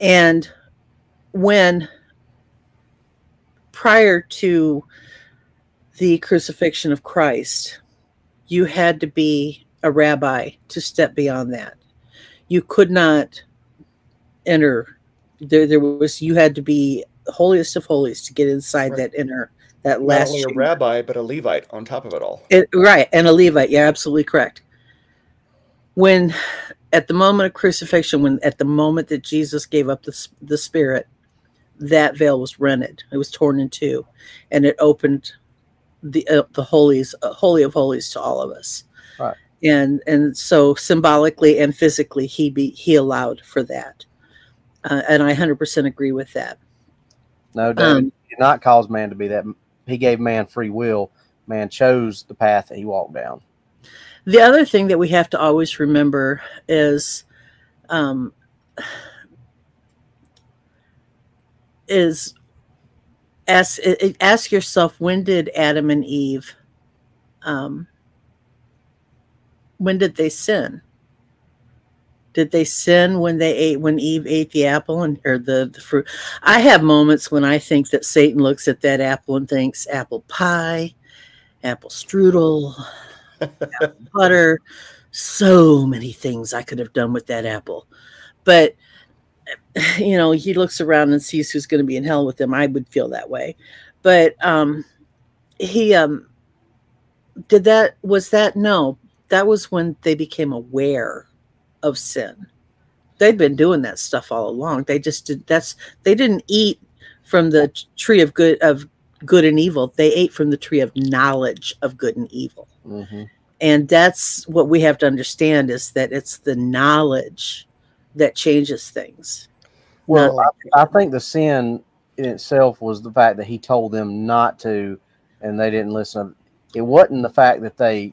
And when prior to the crucifixion of Christ, you had to be a rabbi to step beyond that. You could not enter there was, you had to be holiest of holies to get inside right. That inner, that not last only a rabbi, but a Levite on top of it all. Right. And a Levite. Yeah, absolutely correct. When at the moment of crucifixion, when at the moment that Jesus gave up the spirit, that veil was rented. It was torn in two, and it opened the holies, holy of holies to all of us. Right. And so symbolically and physically, he allowed for that. And I 100% agree with that. No, David did not cause man to be that. He gave man free will. Man chose the path that he walked down. The other thing that we have to always remember is ask yourself, when did Adam and Eve, when did they sin? Did they sin when they ate, when Eve ate the apple or the fruit? I have moments when I think that Satan looks at that apple and thinks apple pie, apple strudel, apple butter, so many things I could have done with that apple. But, you know, he looks around and sees who's going to be in hell with him. I would feel that way. But was that? No. that was when they became aware of sin. They'd been doing that stuff all along. They just did. They didn't eat from the tree of good and evil. They ate from the tree of knowledge of good and evil. Mm-hmm. And that's what we have to understand, is that it's the knowledge that changes things. Well, I think the sin in itself was the fact that he told them not to, and they didn't listen. It wasn't the fact that they.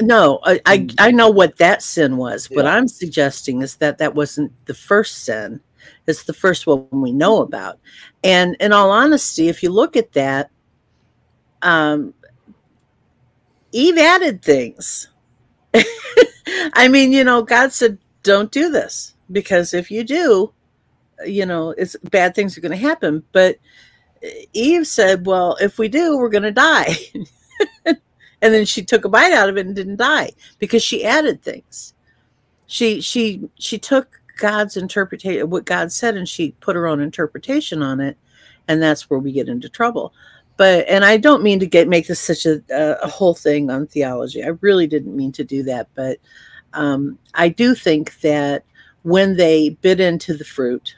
No, I know what that sin was. Yeah. What I'm suggesting is that that wasn't the first sin. It's the first one we know about. And in all honesty, if you look at that, Eve added things. I mean, you know, God said, don't do this, because if you do, you know, it's bad things are going to happen. But Eve said, well, if we do, we're going to die. And then she took a bite out of it and didn't die, because she added things. She took God's interpretation, what God said, and she put her own interpretation on it, and that's where we get into trouble. But, and I don't mean to make this such a whole thing on theology. I really didn't mean to do that, but I do think that when they bit into the fruit,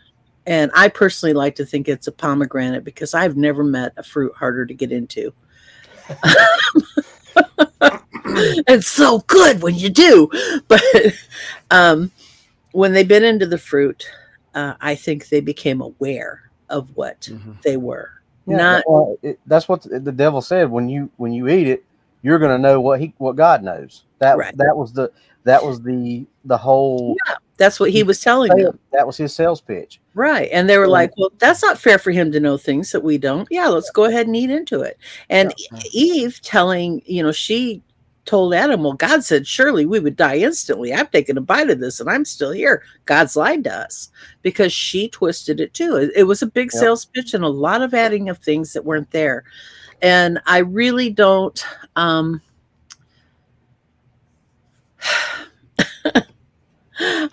and I personally like to think it's a pomegranate, because I've never met a fruit harder to get into. It's so good when you do. But when they bit into the fruit, I think they became aware of what they were. Yeah, not well, that's what the devil said. When you eat it, you're going to know what God knows. That right. that was the whole. Yeah, that's what he was telling them. That was his sales pitch. Right. And they were like, well, that's not fair for him to know things that we don't. Yeah, let's go ahead and eat into it. And Eve telling, you know, she told Adam, well, God said, surely we would die instantly. I've taken a bite of this and I'm still here. God's lied to us, because she twisted it too. It was a big sales pitch and a lot of adding of things that weren't there. And I really don't,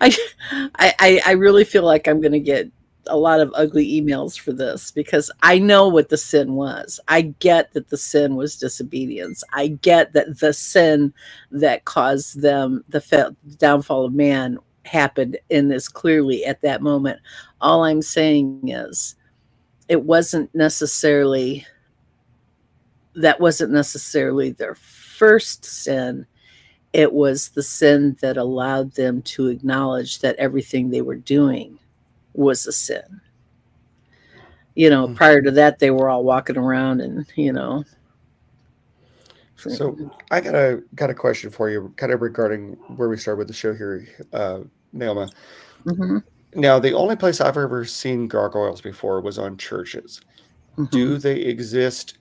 I really feel like I'm going to get a lot of ugly emails for this, because I know what the sin was. I get that the sin was disobedience. I get that the sin that caused them, the downfall of man, happened in this clearly at that moment. All I'm saying is that wasn't necessarily their first sin. It was the sin that allowed them to acknowledge that everything they were doing was a sin. You know, prior to that, they were all walking around and, you know. So I got a question for you, kind of regarding where we started with the show here, Naoma. Mm-hmm. Now, the only place I've ever seen gargoyles before was on churches. Mm-hmm. Do they exist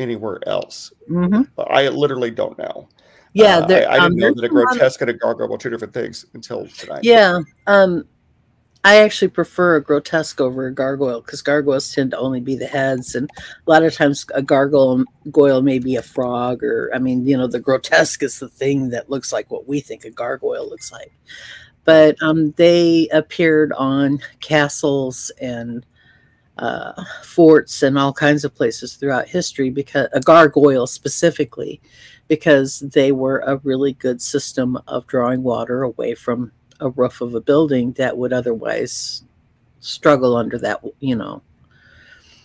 anywhere else? Mm-hmm. I literally don't know. Yeah, I didn't know that a grotesque and a gargoyle were two different things until tonight. Yeah, I actually prefer a grotesque over a gargoyle, because gargoyles tend to only be the heads, and a lot of times a gargoyle may be a frog, or I mean, you know, the grotesque is the thing that looks like what we think a gargoyle looks like. But they appeared on castles and forts and all kinds of places throughout history, because a gargoyle specifically, because they were a really good system of drawing water away from a roof of a building that would otherwise struggle under that, you know,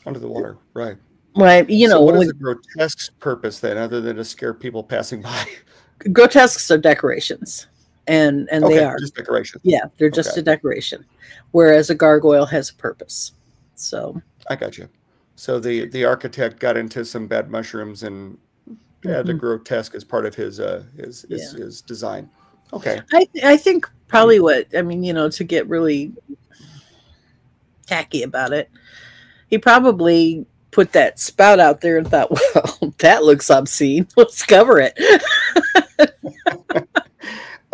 under the water. Right. Right. You know, so what is the grotesque's purpose then, other than to scare people passing by? Grotesques are decorations. And okay, they are just decorations. Yeah. They're just a decoration. Whereas a gargoyle has a purpose. So I got you. So the architect got into some bad mushrooms and had the grotesque as part of his design. Okay. I think probably what, I mean, you know, to get really tacky about it, he probably put that spout out there and thought, well, that looks obscene. Let's cover it.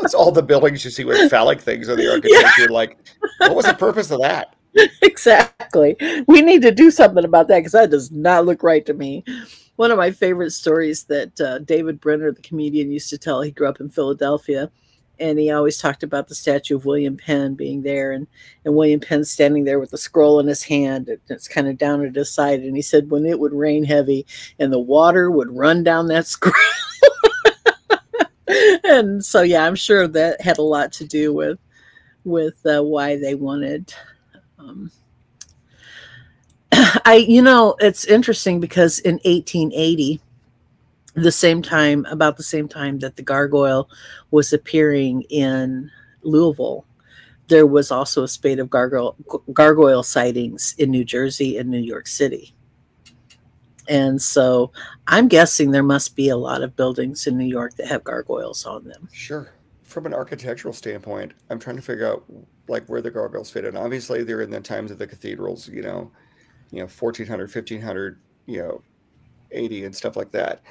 It's all the buildings you see with phallic things on the architecture. Yeah. Like, what was the purpose of that? Exactly. We need to do something about that, because that does not look right to me. One of my favorite stories that David Brenner, the comedian, used to tell, he grew up in Philadelphia, and he always talked about the statue of William Penn being there, and William Penn standing there with the scroll in his hand, and it's kind of down at his side, and he said when it would rain heavy and the water would run down that scroll. And so, yeah, I'm sure that had a lot to do with why they wanted. You know, it's interesting because in 1880, about the same time that the gargoyle was appearing in Louisville, there was also a spate of gargoyle sightings in New Jersey and New York City. And so I'm guessing there must be a lot of buildings in New York that have gargoyles on them. Sure. From an architectural standpoint, I'm trying to figure out like where the gargoyles fit in. Obviously, they're in the times of the cathedrals, you know, 1400, 1500, you know, 80 and stuff like that.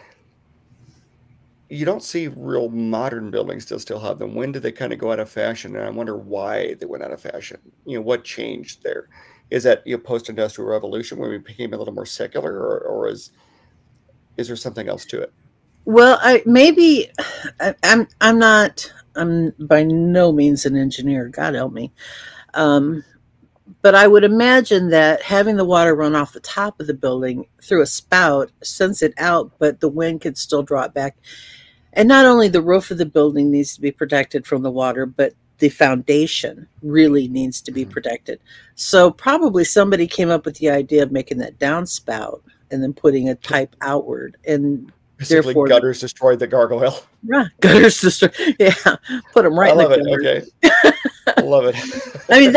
You don't see real modern buildings that still have them. When did they kind of go out of fashion? And I wonder why they went out of fashion. You know, what changed there? Is that, you know, post-industrial revolution when we became a little more secular, or is there something else to it? Well, I'm by no means an engineer, God help me. But I would imagine that having the water run off the top of the building through a spout sends it out, but the wind could still draw it back. And not only the roof of the building needs to be protected from the water, but the foundation really needs to be protected. So probably somebody came up with the idea of making that downspout and then putting a pipe outward, and basically therefore gutters destroyed the gargoyle. Yeah, gutters destroyed. Yeah, put them right. I love in the it. Gutter. Okay, I love it. I mean,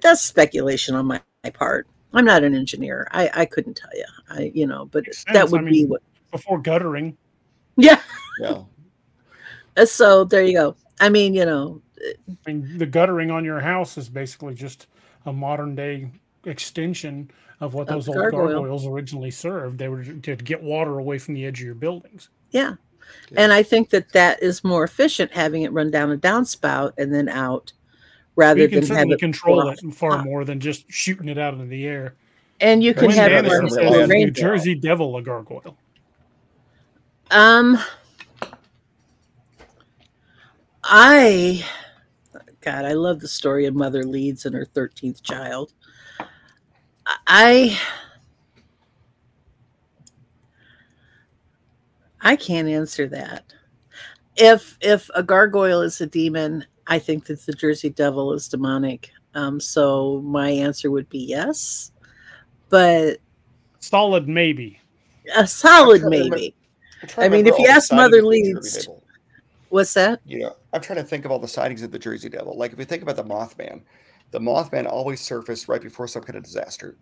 that's speculation on my part. I'm not an engineer. I couldn't tell you. But that would be what before guttering. Yeah. Yeah. So there you go. I mean, you know. I mean, the guttering on your house is basically just a modern day extension of what those old gargoyles originally served. They were to get water away from the edge of your buildings. Yeah. And I think that is more efficient, having it run down a downspout and then out, rather than having it control it far more than just shooting it out into the air. And you can have it New Jersey Devil a gargoyle. God, I love the story of Mother Leeds and her 13th child. I can't answer that. If a gargoyle is a demon, I think that the Jersey Devil is demonic. So my answer would be yes, but solid maybe. A solid maybe. I mean, if you ask Mother Leeds. What's that? You know, I'm trying to think of all the sightings of the Jersey Devil. Like, if you think about the Mothman always surfaced right before some kind of disaster.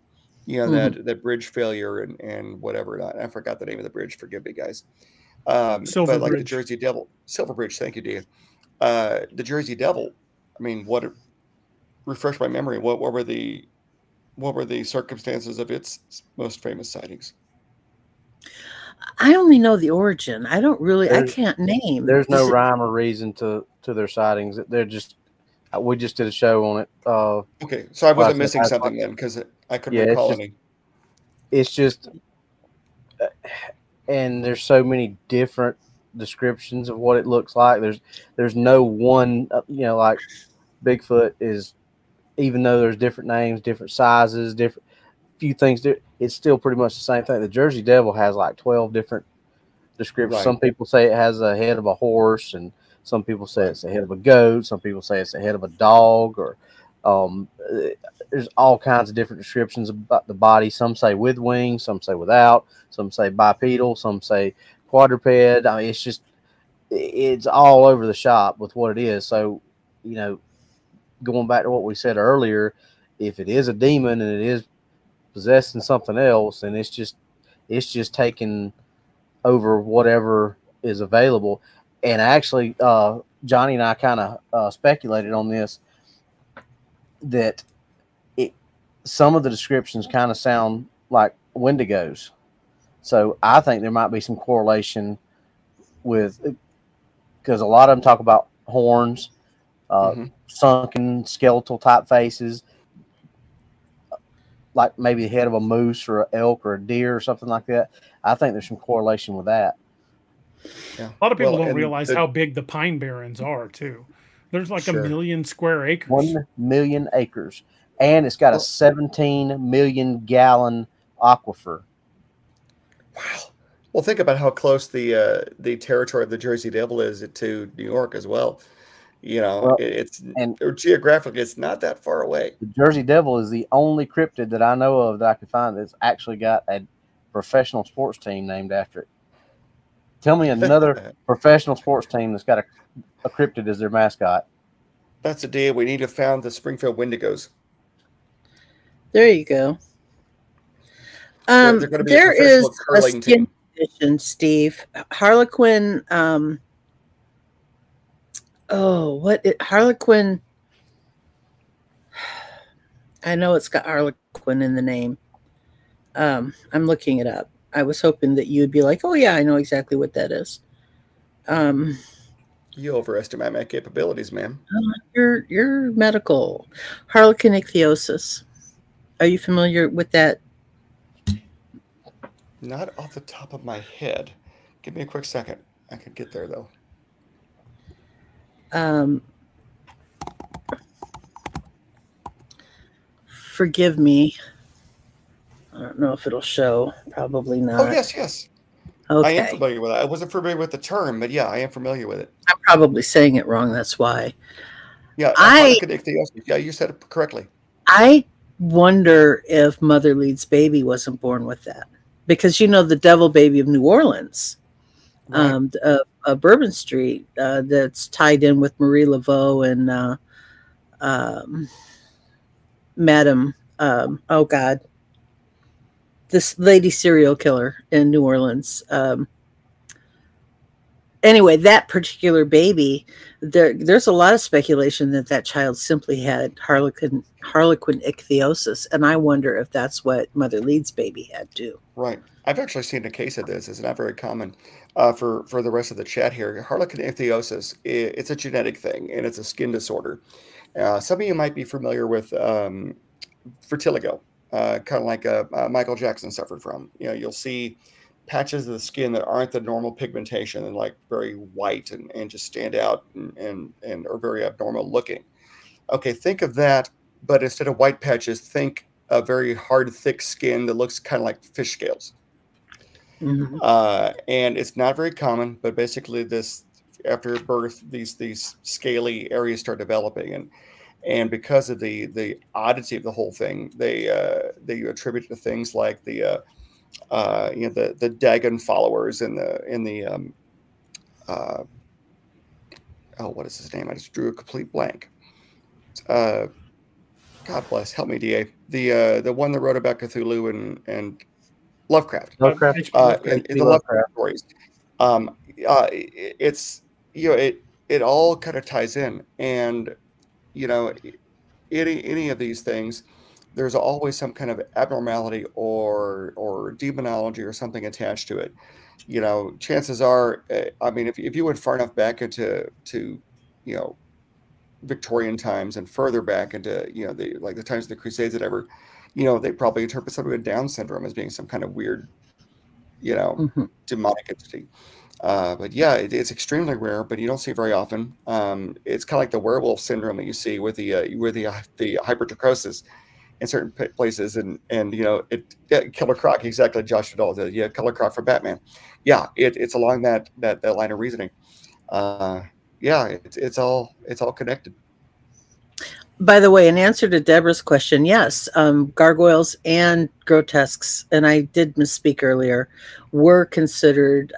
You know, that bridge failure and whatever. I forgot the name of the bridge. Forgive me, guys. But like the Jersey Devil. Silver Bridge. Thank you, Dave. The Jersey Devil. I mean, refresh my memory. What were the circumstances of its most famous sightings? I only know the origin. I don't really. I can't name. There's no rhyme or reason to their sightings. They're just. We just did a show on it. Okay, so I wasn't missing something then, because I couldn't recall any. It's just, and there's so many different descriptions of what it looks like. There's no one. You know, like Bigfoot is, even though there's different names, different sizes, different. Few things there, it's still pretty much the same thing. The Jersey Devil has like 12 different descriptions. Right. Some people say it has a head of a horse, and some people say it's the head of a goat, some people say it's the head of a dog, or there's all kinds of different descriptions about the body. Some say with wings, some say without, some say bipedal, some say quadruped. I mean, it's all over the shop with what it is. So, you know, going back to what we said earlier, if it is a demon and it is possessing something else, and it's just taking over whatever is available. And actually, Johnny and I kind of speculated on this, that some of the descriptions kind of sound like Wendigos. So I think there might be some correlation because a lot of them talk about horns, sunken skeletal type faces, like maybe the head of a moose or an elk or a deer or something like that. I think there's some correlation with that. Yeah. A lot of people don't realize how big the Pine Barrens are, too. There's like a million square acres. 1 million acres. And it's got a 17 million gallon aquifer. Wow. Well, think about how close the territory of the Jersey Devil is to New York as well. You know, well, it's geographically, it's not that far away. The Jersey Devil is the only cryptid that I know of that I could find that's actually got a professional sports team named after it. Tell me another professional sports team that's got a cryptid as their mascot. That's a deal. We need to found the Springfield Wendigos. There you go. They're going to be there is a skin team. Condition, Steve. Harlequin. Harlequin. I know it's got Harlequin in the name. I'm looking it up. I was hoping that you'd be like, oh, yeah, I know exactly what that is. You overestimate my capabilities, ma'am. You're medical. Harlequin ichthyosis. Are you familiar with that? Not off the top of my head. Give me a quick second. I could get there, though. Forgive me. I don't know if it'll show. Probably not. Oh, yes, yes. Okay. I am familiar with it. I wasn't familiar with the term, but yeah, I am familiar with it. I'm probably saying it wrong. That's why. Yeah, yeah, you said it correctly. I wonder if Mother Leeds' baby wasn't born with that. Because, you know, the devil baby of New Orleans, right. Bourbon Street, that's tied in with Marie Laveau and Madame, oh, God, this lady serial killer in New Orleans. Anyway, that particular baby, there's a lot of speculation that that child simply had Harlequin ichthyosis, and I wonder if that's what Mother Leeds' baby had too. Right. I've actually seen a case of this. It's not very common for the rest of the chat here. Harlequin ichthyosis, it's a genetic thing, and it's a skin disorder. Some of you might be familiar with vitiligo, kind of like Michael Jackson suffered from. You know, you'll see patches of the skin that aren't the normal pigmentation and like very white and just stand out and are very abnormal looking. Okay, think of that, but instead of white patches, think a very hard, thick skin that looks kind of like fish scales. Mm-hmm. And it's not very common, but basically this, after birth, these scaly areas start developing. And because of the oddity of the whole thing, they attribute it to things like the Dagon followers in the oh, what is his name? I just drew a complete blank. God bless, help me, D.A. The one that wrote about Cthulhu and Lovecraft. Lovecraft. In the Lovecraft stories. It's, you know, it all kind of ties in, and you know, any of these things, there's always some kind of abnormality or demonology or something attached to it. You know, chances are, I mean, if you went far enough back into you know, Victorian times and further back into, you know, the times of the Crusades and ever, you know, they probably interpret something with Down syndrome as being some kind of weird, you know, demonic entity. But yeah, it's extremely rare, but you don't see it very often. It's kind of like the werewolf syndrome that you see with the hypertrichosis in certain places, and you know, Killer Croc, exactly, Josh Vidal, yeah, Killer Croc for Batman, yeah, it's along that line of reasoning. Yeah, it's all connected. By the way, in answer to Deborah's question, yes, gargoyles and grotesques, and I did misspeak earlier, were considered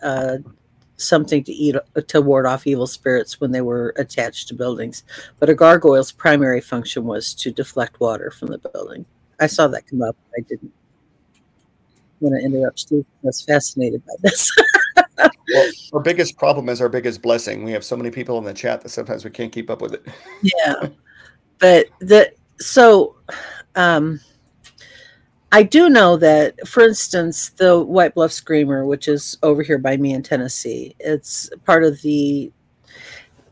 something to eat to ward off evil spirits when they were attached to buildings. But a gargoyle's primary function was to deflect water from the building. I saw that come up. I didn't want to interrupt Steve. I was fascinated by this. Well, our biggest problem is our biggest blessing. We have so many people in the chat that sometimes we can't keep up with it. Yeah. But I do know that, for instance, the White Bluff Screamer, which is over here by me in Tennessee, it's part of the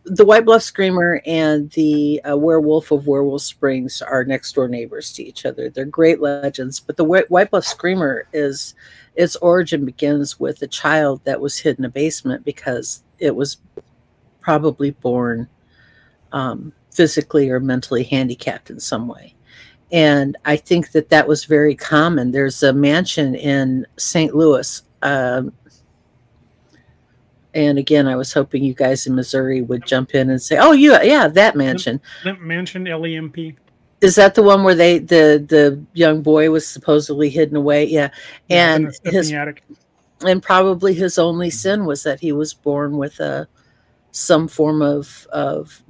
White Bluff Screamer and the Werewolf of Werewolf Springs are next door neighbors to each other. They're great legends, but the White Bluff Screamer is, its origin begins with a child that was hid in a basement because it was probably born physically or mentally handicapped in some way. And I think that was very common. There's a mansion in St. Louis, And again, I was hoping you guys in Missouri would jump in and say, "Oh, yeah, that mansion." That mansion, LEMP. Is that the one where they the young boy was supposedly hidden away? Yeah, and his attic. And probably his only sin was that he was born with a some form of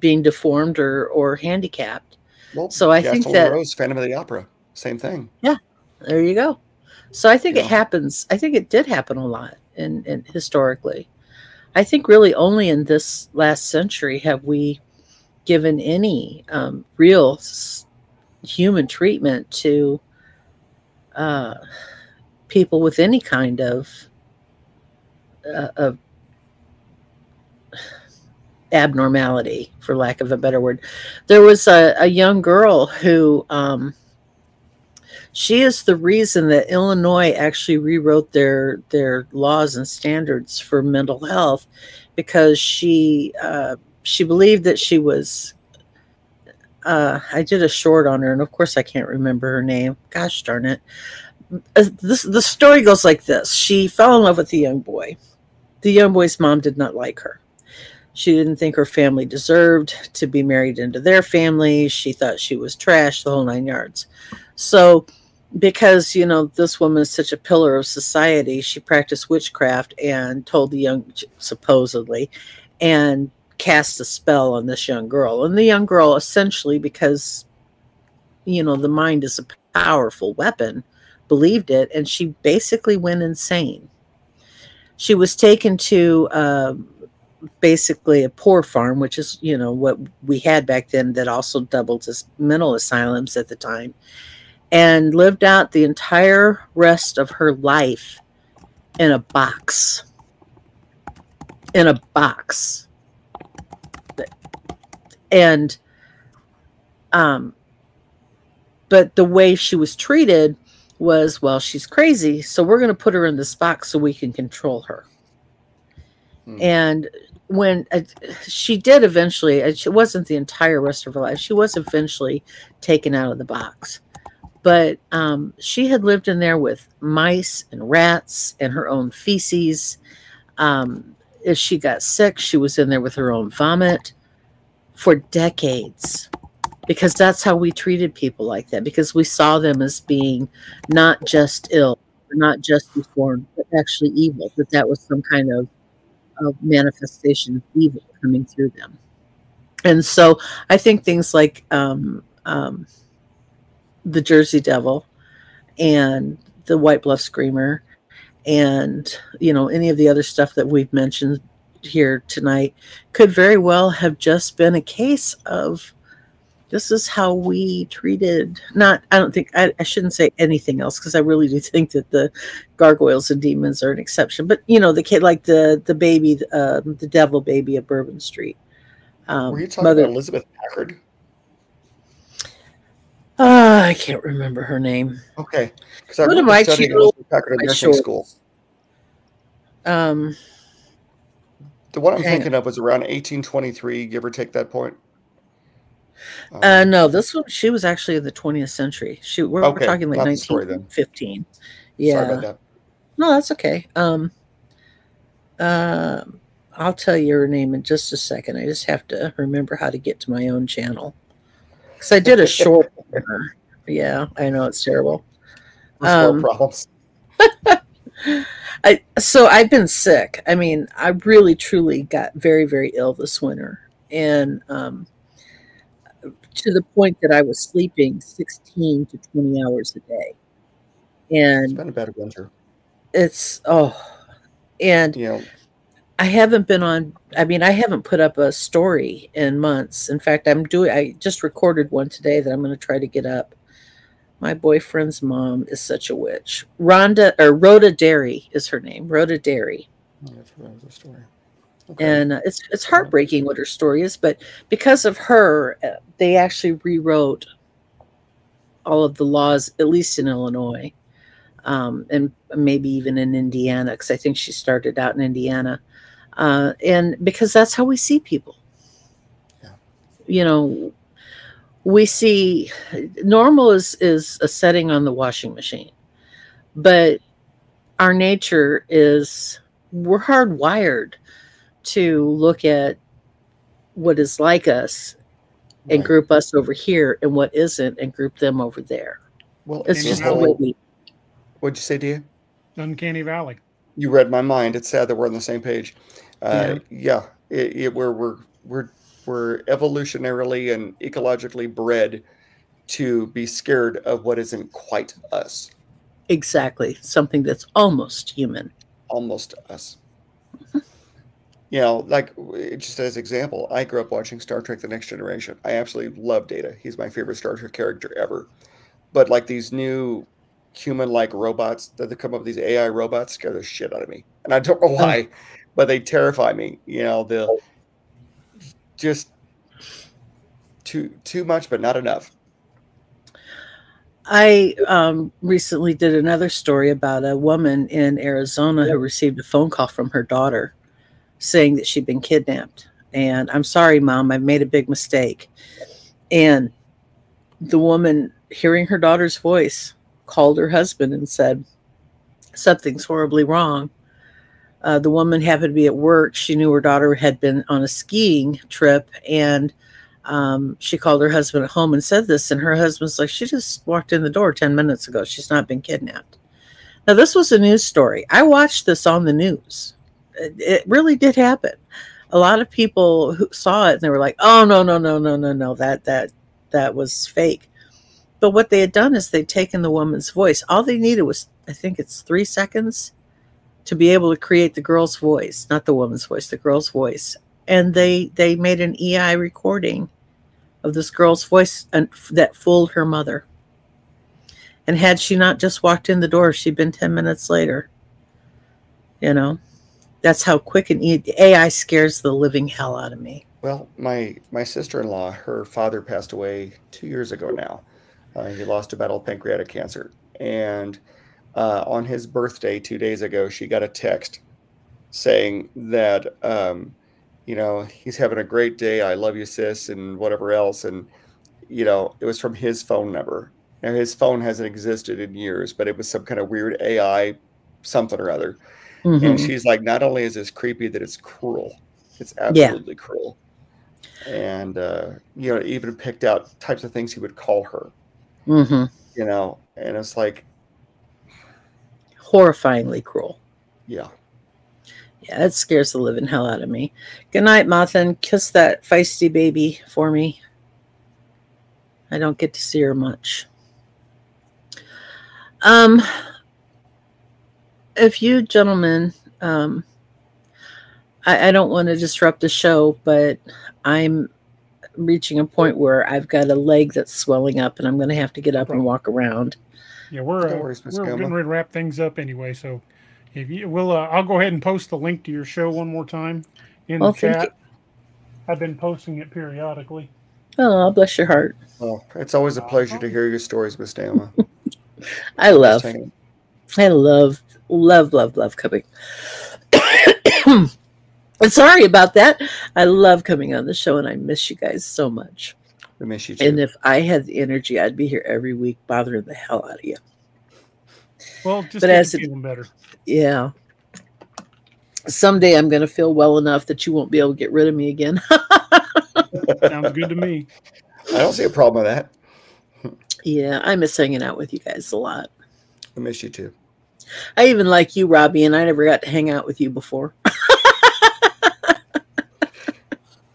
being deformed or handicapped. Well, so I think that Rose, Phantom of the Opera, same thing. Yeah, there you go. So I think it happens. I think it did happen a lot. And historically, I think really only in this last century have we given any real human treatment to people with any kind of abnormality, for lack of a better word. There was a young girl who she is the reason that Illinois actually rewrote their laws and standards for mental health, because she believed that she was, I did a short on her, and of course I can't remember her name. Gosh darn it. The story goes like this. She fell in love with the young boy. The young boy's mom did not like her. She didn't think her family deserved to be married into their family. She thought she was trash, the whole nine yards. So, because, you know, this woman is such a pillar of society, she practiced witchcraft and told the young, supposedly, and cast a spell on this young girl. And the young girl, essentially, because, you know, the mind is a powerful weapon, believed it, and she basically went insane. She was taken to basically a poor farm, which is, you know, what we had back then that also doubled as mental asylums at the time, and lived out the entire rest of her life in a box. In a box. And, but the way she was treated was, well, she's crazy, so we're going to put her in this box so we can control her. Hmm. And when she did eventually, it wasn't the entire rest of her life, she was eventually taken out of the box. But she had lived in there with mice and rats and her own feces. If she got sick, she was in there with her own vomit for decades, because that's how we treated people like that, because we saw them as being not just ill, not just deformed, but actually evil, that that was some kind of manifestation of evil coming through them. And so I think things like the Jersey Devil and the White Bluff Screamer and, you know, any of the other stuff that we've mentioned here tonight could very well have just been a case of this is how we treated, not, I don't think, I shouldn't say anything else, because I really do think that the gargoyles and demons are an exception. But, you know, the kid, like the baby, the devil baby of Bourbon Street. Were you talking about Elizabeth Packard? I can't remember her name. Okay. Because I was studying Elizabeth Packard at nursing school. The one I'm thinking of was around 1823, give or take that point. No, this one, she was actually in the 20th century. She, we're talking like 1915. Yeah. Sorry about that. No, that's okay. I'll tell you her name in just a second. I just have to remember how to get to my own channel, because I did a short. Yeah, I know, it's terrible. Problems. So I've been sick. I mean, I really, truly got very, very ill this winter, and to the point that I was sleeping 16 to 20 hours a day. And it's been a bad adventure. It's, oh, and yeah. I haven't been on, I mean, I haven't put up a story in months. In fact, I just recorded one today that I'm going to try to get up. My boyfriend's mom is such a witch. Rhoda Derry is her name. Rhoda Derry. Oh, that's the story. Okay. And it's heartbreaking what her story is, but because of her, they actually rewrote all of the laws, at least in Illinois, and maybe even in Indiana, because I think she started out in Indiana. And because that's how we see people. Yeah. You know, we see normal is a setting on the washing machine, but our nature is we're hardwired to look at what is like us and group us over here and what isn't and group them over there. Well, it's just the way we... What'd you say, Dia? Uncanny Valley. You read my mind. It's sad that we're on the same page. We're evolutionarily and ecologically bred to be scared of what isn't quite us. Exactly. Something that's almost human. Almost us. You know, like, just as example, I grew up watching Star Trek The Next Generation. I absolutely love Data. He's my favorite Star Trek character ever. But, like, these new human-like robots that they come up with, these AI robots, scare the shit out of me. And I don't know why, but they terrify me. You know, the just too much, but not enough. I recently did another story about a woman in Arizona who received a phone call from her daughter saying that she'd been kidnapped. And I'm sorry, Mom, I've made a big mistake. And the woman, hearing her daughter's voice, called her husband and said, something's horribly wrong. The woman happened to be at work. She knew her daughter had been on a skiing trip, and she called her husband at home and said this. And her husband's like, she just walked in the door 10 minutes ago. She's not been kidnapped. Now, this was a news story. I watched this on the news. It really did happen. A lot of people who saw it, and they were like, oh, no, that was fake. But what they had done is they'd taken the woman's voice. All they needed was, I think it's 3 seconds to be able to create the girl's voice, not the woman's voice, the girl's voice. And they made an EI recording of this girl's voice that fooled her mother. And had she not just walked in the door, she'd been 10 minutes later, you know. That's how quick and easy. AI scares the living hell out of me. Well, my sister-in-law, her father passed away 2 years ago now. He lost a battle of pancreatic cancer. And on his birthday 2 days ago, she got a text saying that, you know, he's having a great day. I love you, sis, and whatever else. And, you know, it was from his phone number. Now, his phone hasn't existed in years, but it was some kind of weird AI something or other. Mm-hmm. And she's like, not only is this creepy, that it's cruel. It's absolutely cruel. And, you know, even picked out types of things he would call her, you know, and it's like horrifyingly cruel. Yeah. Yeah. It scares the living hell out of me. Good night, Mothan. Kiss that feisty baby for me. I don't get to see her much. If you gentlemen, I don't want to disrupt the show, but I'm reaching a point where I've got a leg that's swelling up and I'm going to have to get up and walk around. Yeah, we're getting ready to wrap things up anyway. So if you will, I'll go ahead and post the link to your show one more time in the chat. I've been posting it periodically. Oh, bless your heart. Well, it's always a pleasure to hear your stories, Miss Naoma. I love coming. Sorry about that. I love coming on the show, and I miss you guys so much. I miss you too. And if I had the energy, I'd be here every week bothering the hell out of you. Well, just feeling better. Yeah. Someday I'm going to feel well enough that you won't be able to get rid of me again. Sounds good to me. I don't see a problem with that. Yeah, I miss hanging out with you guys a lot. I miss you too. I even like you, Robbie, and I never got to hang out with you before.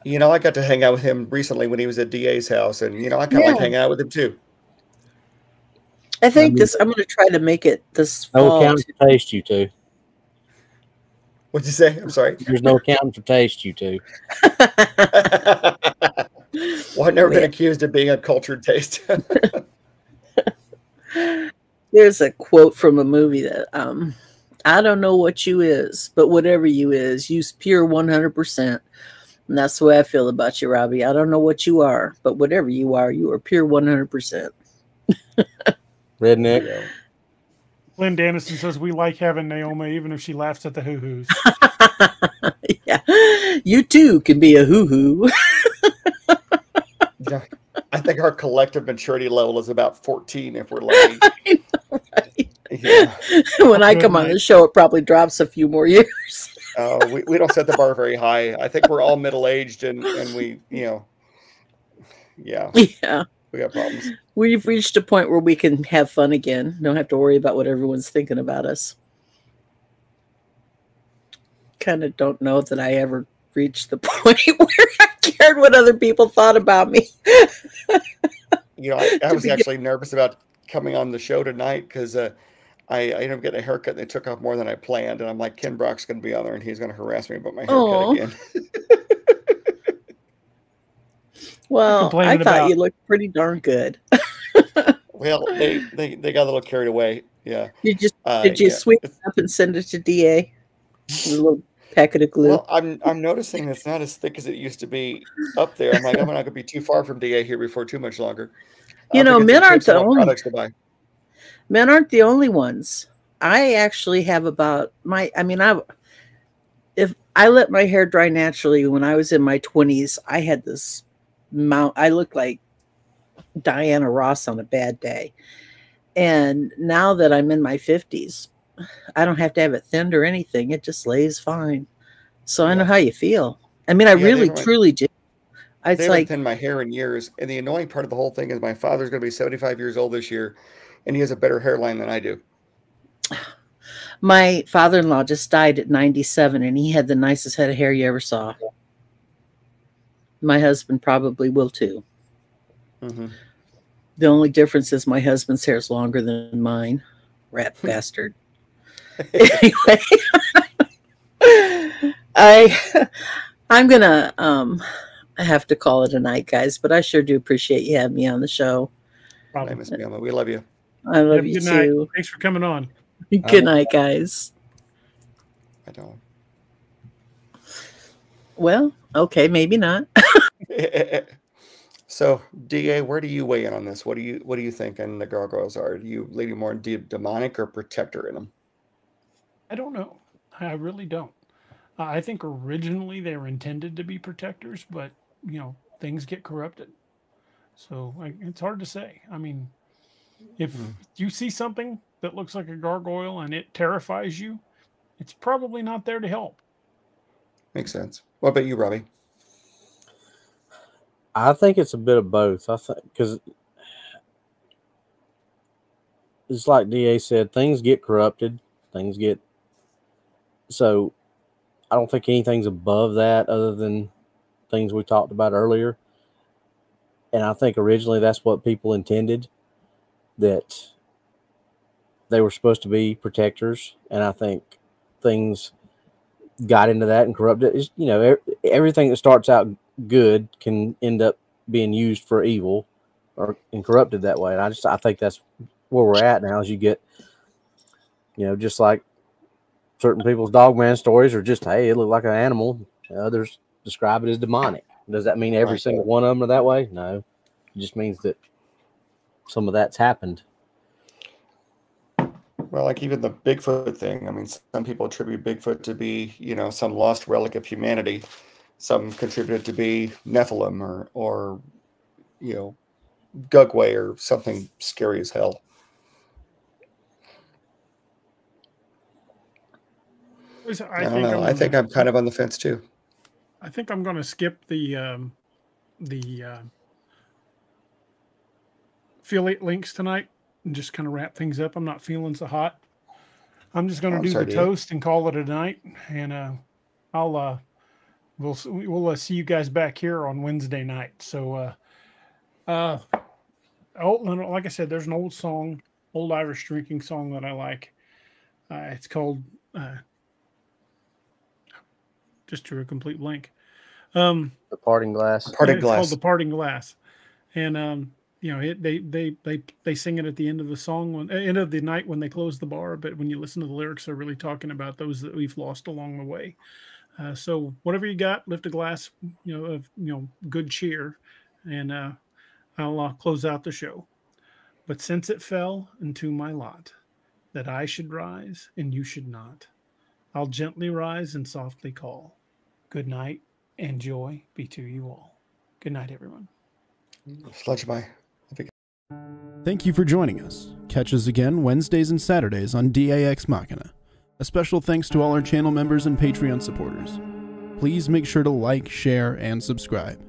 You know, I got to hang out with him recently when he was at DA's house, and, you know, I kind of like hang out with him, too. I think I'm going to try to make it this fall. No accounting for taste, you two. What'd you say? I'm sorry. There's no accounting for taste, you two. Well, I've never been accused of being uncultured taste. There's a quote from a movie that, I don't know what you is, but whatever you is, you's pure 100%. And that's the way I feel about you, Robbie. I don't know what you are, but whatever you are pure 100%. Redneck. Lynn Dannison says, we like having Naoma, even if she laughs at the hoo-hoos. Yeah. You too can be a hoo-hoo. I think our collective maturity level is about 14 if we're lucky. I know, right? Yeah. When I come on the show, it probably drops a few more years. We don't set the bar very high. I think we're all middle-aged, and we, you know, yeah, we got problems. We've reached a point where we can have fun again. Don't have to worry about what everyone's thinking about us. Kind of don't know that I ever reached the point where I cared what other people thought about me. You know, I was actually nervous about coming on the show tonight because I ended up getting a haircut and they took off more than I planned. And I'm like, Ken Brock's going to be on there and he's going to harass me about my haircut again. Well, I thought you looked pretty darn good. Well, they got a little carried away. Yeah. Did you sweep it up and send it to D.A.? A little packet of glue. Well, I'm noticing it's not as thick as it used to be up there. I'm like, I'm not going to be too far from DA here before too much longer. You know, men aren't the only ones. I actually have about my, I mean, if I let my hair dry naturally when I was in my 20s, I had this mount. I looked like Diana Ross on a bad day. And now that I'm in my 50s, I don't have to have it thinned or anything. It just lays fine. So I know how you feel. I mean, I really, truly do. It's they haven't thinned my hair in years. And the annoying part of the whole thing is my father's going to be 75 years old this year, and he has a better hairline than I do. My father-in-law just died at 97, and he had the nicest head of hair you ever saw. My husband probably will, too. Mm-hmm. The only difference is my husband's hair is longer than mine. Rat bastard. Anyway, I'm gonna I have to call it a night, guys, but I sure do appreciate you having me on the show. Probably, Miss Bielma. We love you. I love you too. Night. Thanks for coming on. Good night, guys. I don't. Well, okay, maybe not. So, DA, where do you weigh in on this? What do you think? And the gargoyles are? Are you leaning more demonic or protector in them? I don't know. I really don't. I think originally they were intended to be protectors, but, you know, things get corrupted. So it's hard to say. I mean, if you see something that looks like a gargoyle and it terrifies you, it's probably not there to help. Makes sense. What about you, Robbie? I think it's a bit of both. I think because it's like DA said, things get corrupted. Things get... So, I don't think anything's above that other than things we talked about earlier. And I think originally that's what people intended, that they were supposed to be protectors. And I think things got into that and corrupted. It's, you know, everything that starts out good can end up being used for evil and corrupted that way. And I think that's where we're at now, is you get, you know, just like certain people's dogman stories are just, hey, it looked like an animal. Others describe it as demonic. Does that mean every single one of them are that way? No. It just means that some of that's happened. Well, like even the Bigfoot thing. I mean, some people attribute Bigfoot to be, you know, some lost relic of humanity. Some contributed to be Nephilim or you know, Gugway or something scary as hell. I think I'm kind of on the fence too. I think I'm going to skip the affiliate links tonight and just kind of wrap things up. I'm not feeling so hot. I'm just going to do the toast and call it a night. And I'll we'll see you guys back here on Wednesday night. So like I said, there's an old song, old Irish drinking song that I like. It's called. Just drew a complete blank. The Parting Glass. It's called The Parting Glass, and you know, they sing it at the end of the song, end of the night when they close the bar. But when you listen to the lyrics, they're really talking about those that we've lost along the way. So whatever you got, lift a glass, you know, of good cheer, and I'll close out the show. But since it fell into my lot that I should rise and you should not, I'll gently rise and softly call. Good night, and joy be to you all. Good night, everyone. Sludge-bye. Thank you for joining us. Catch us again Wednesdays and Saturdays on D.A. Ex Machina, a A special thanks to all our channel members and Patreon supporters. Please make sure to like, share, and subscribe.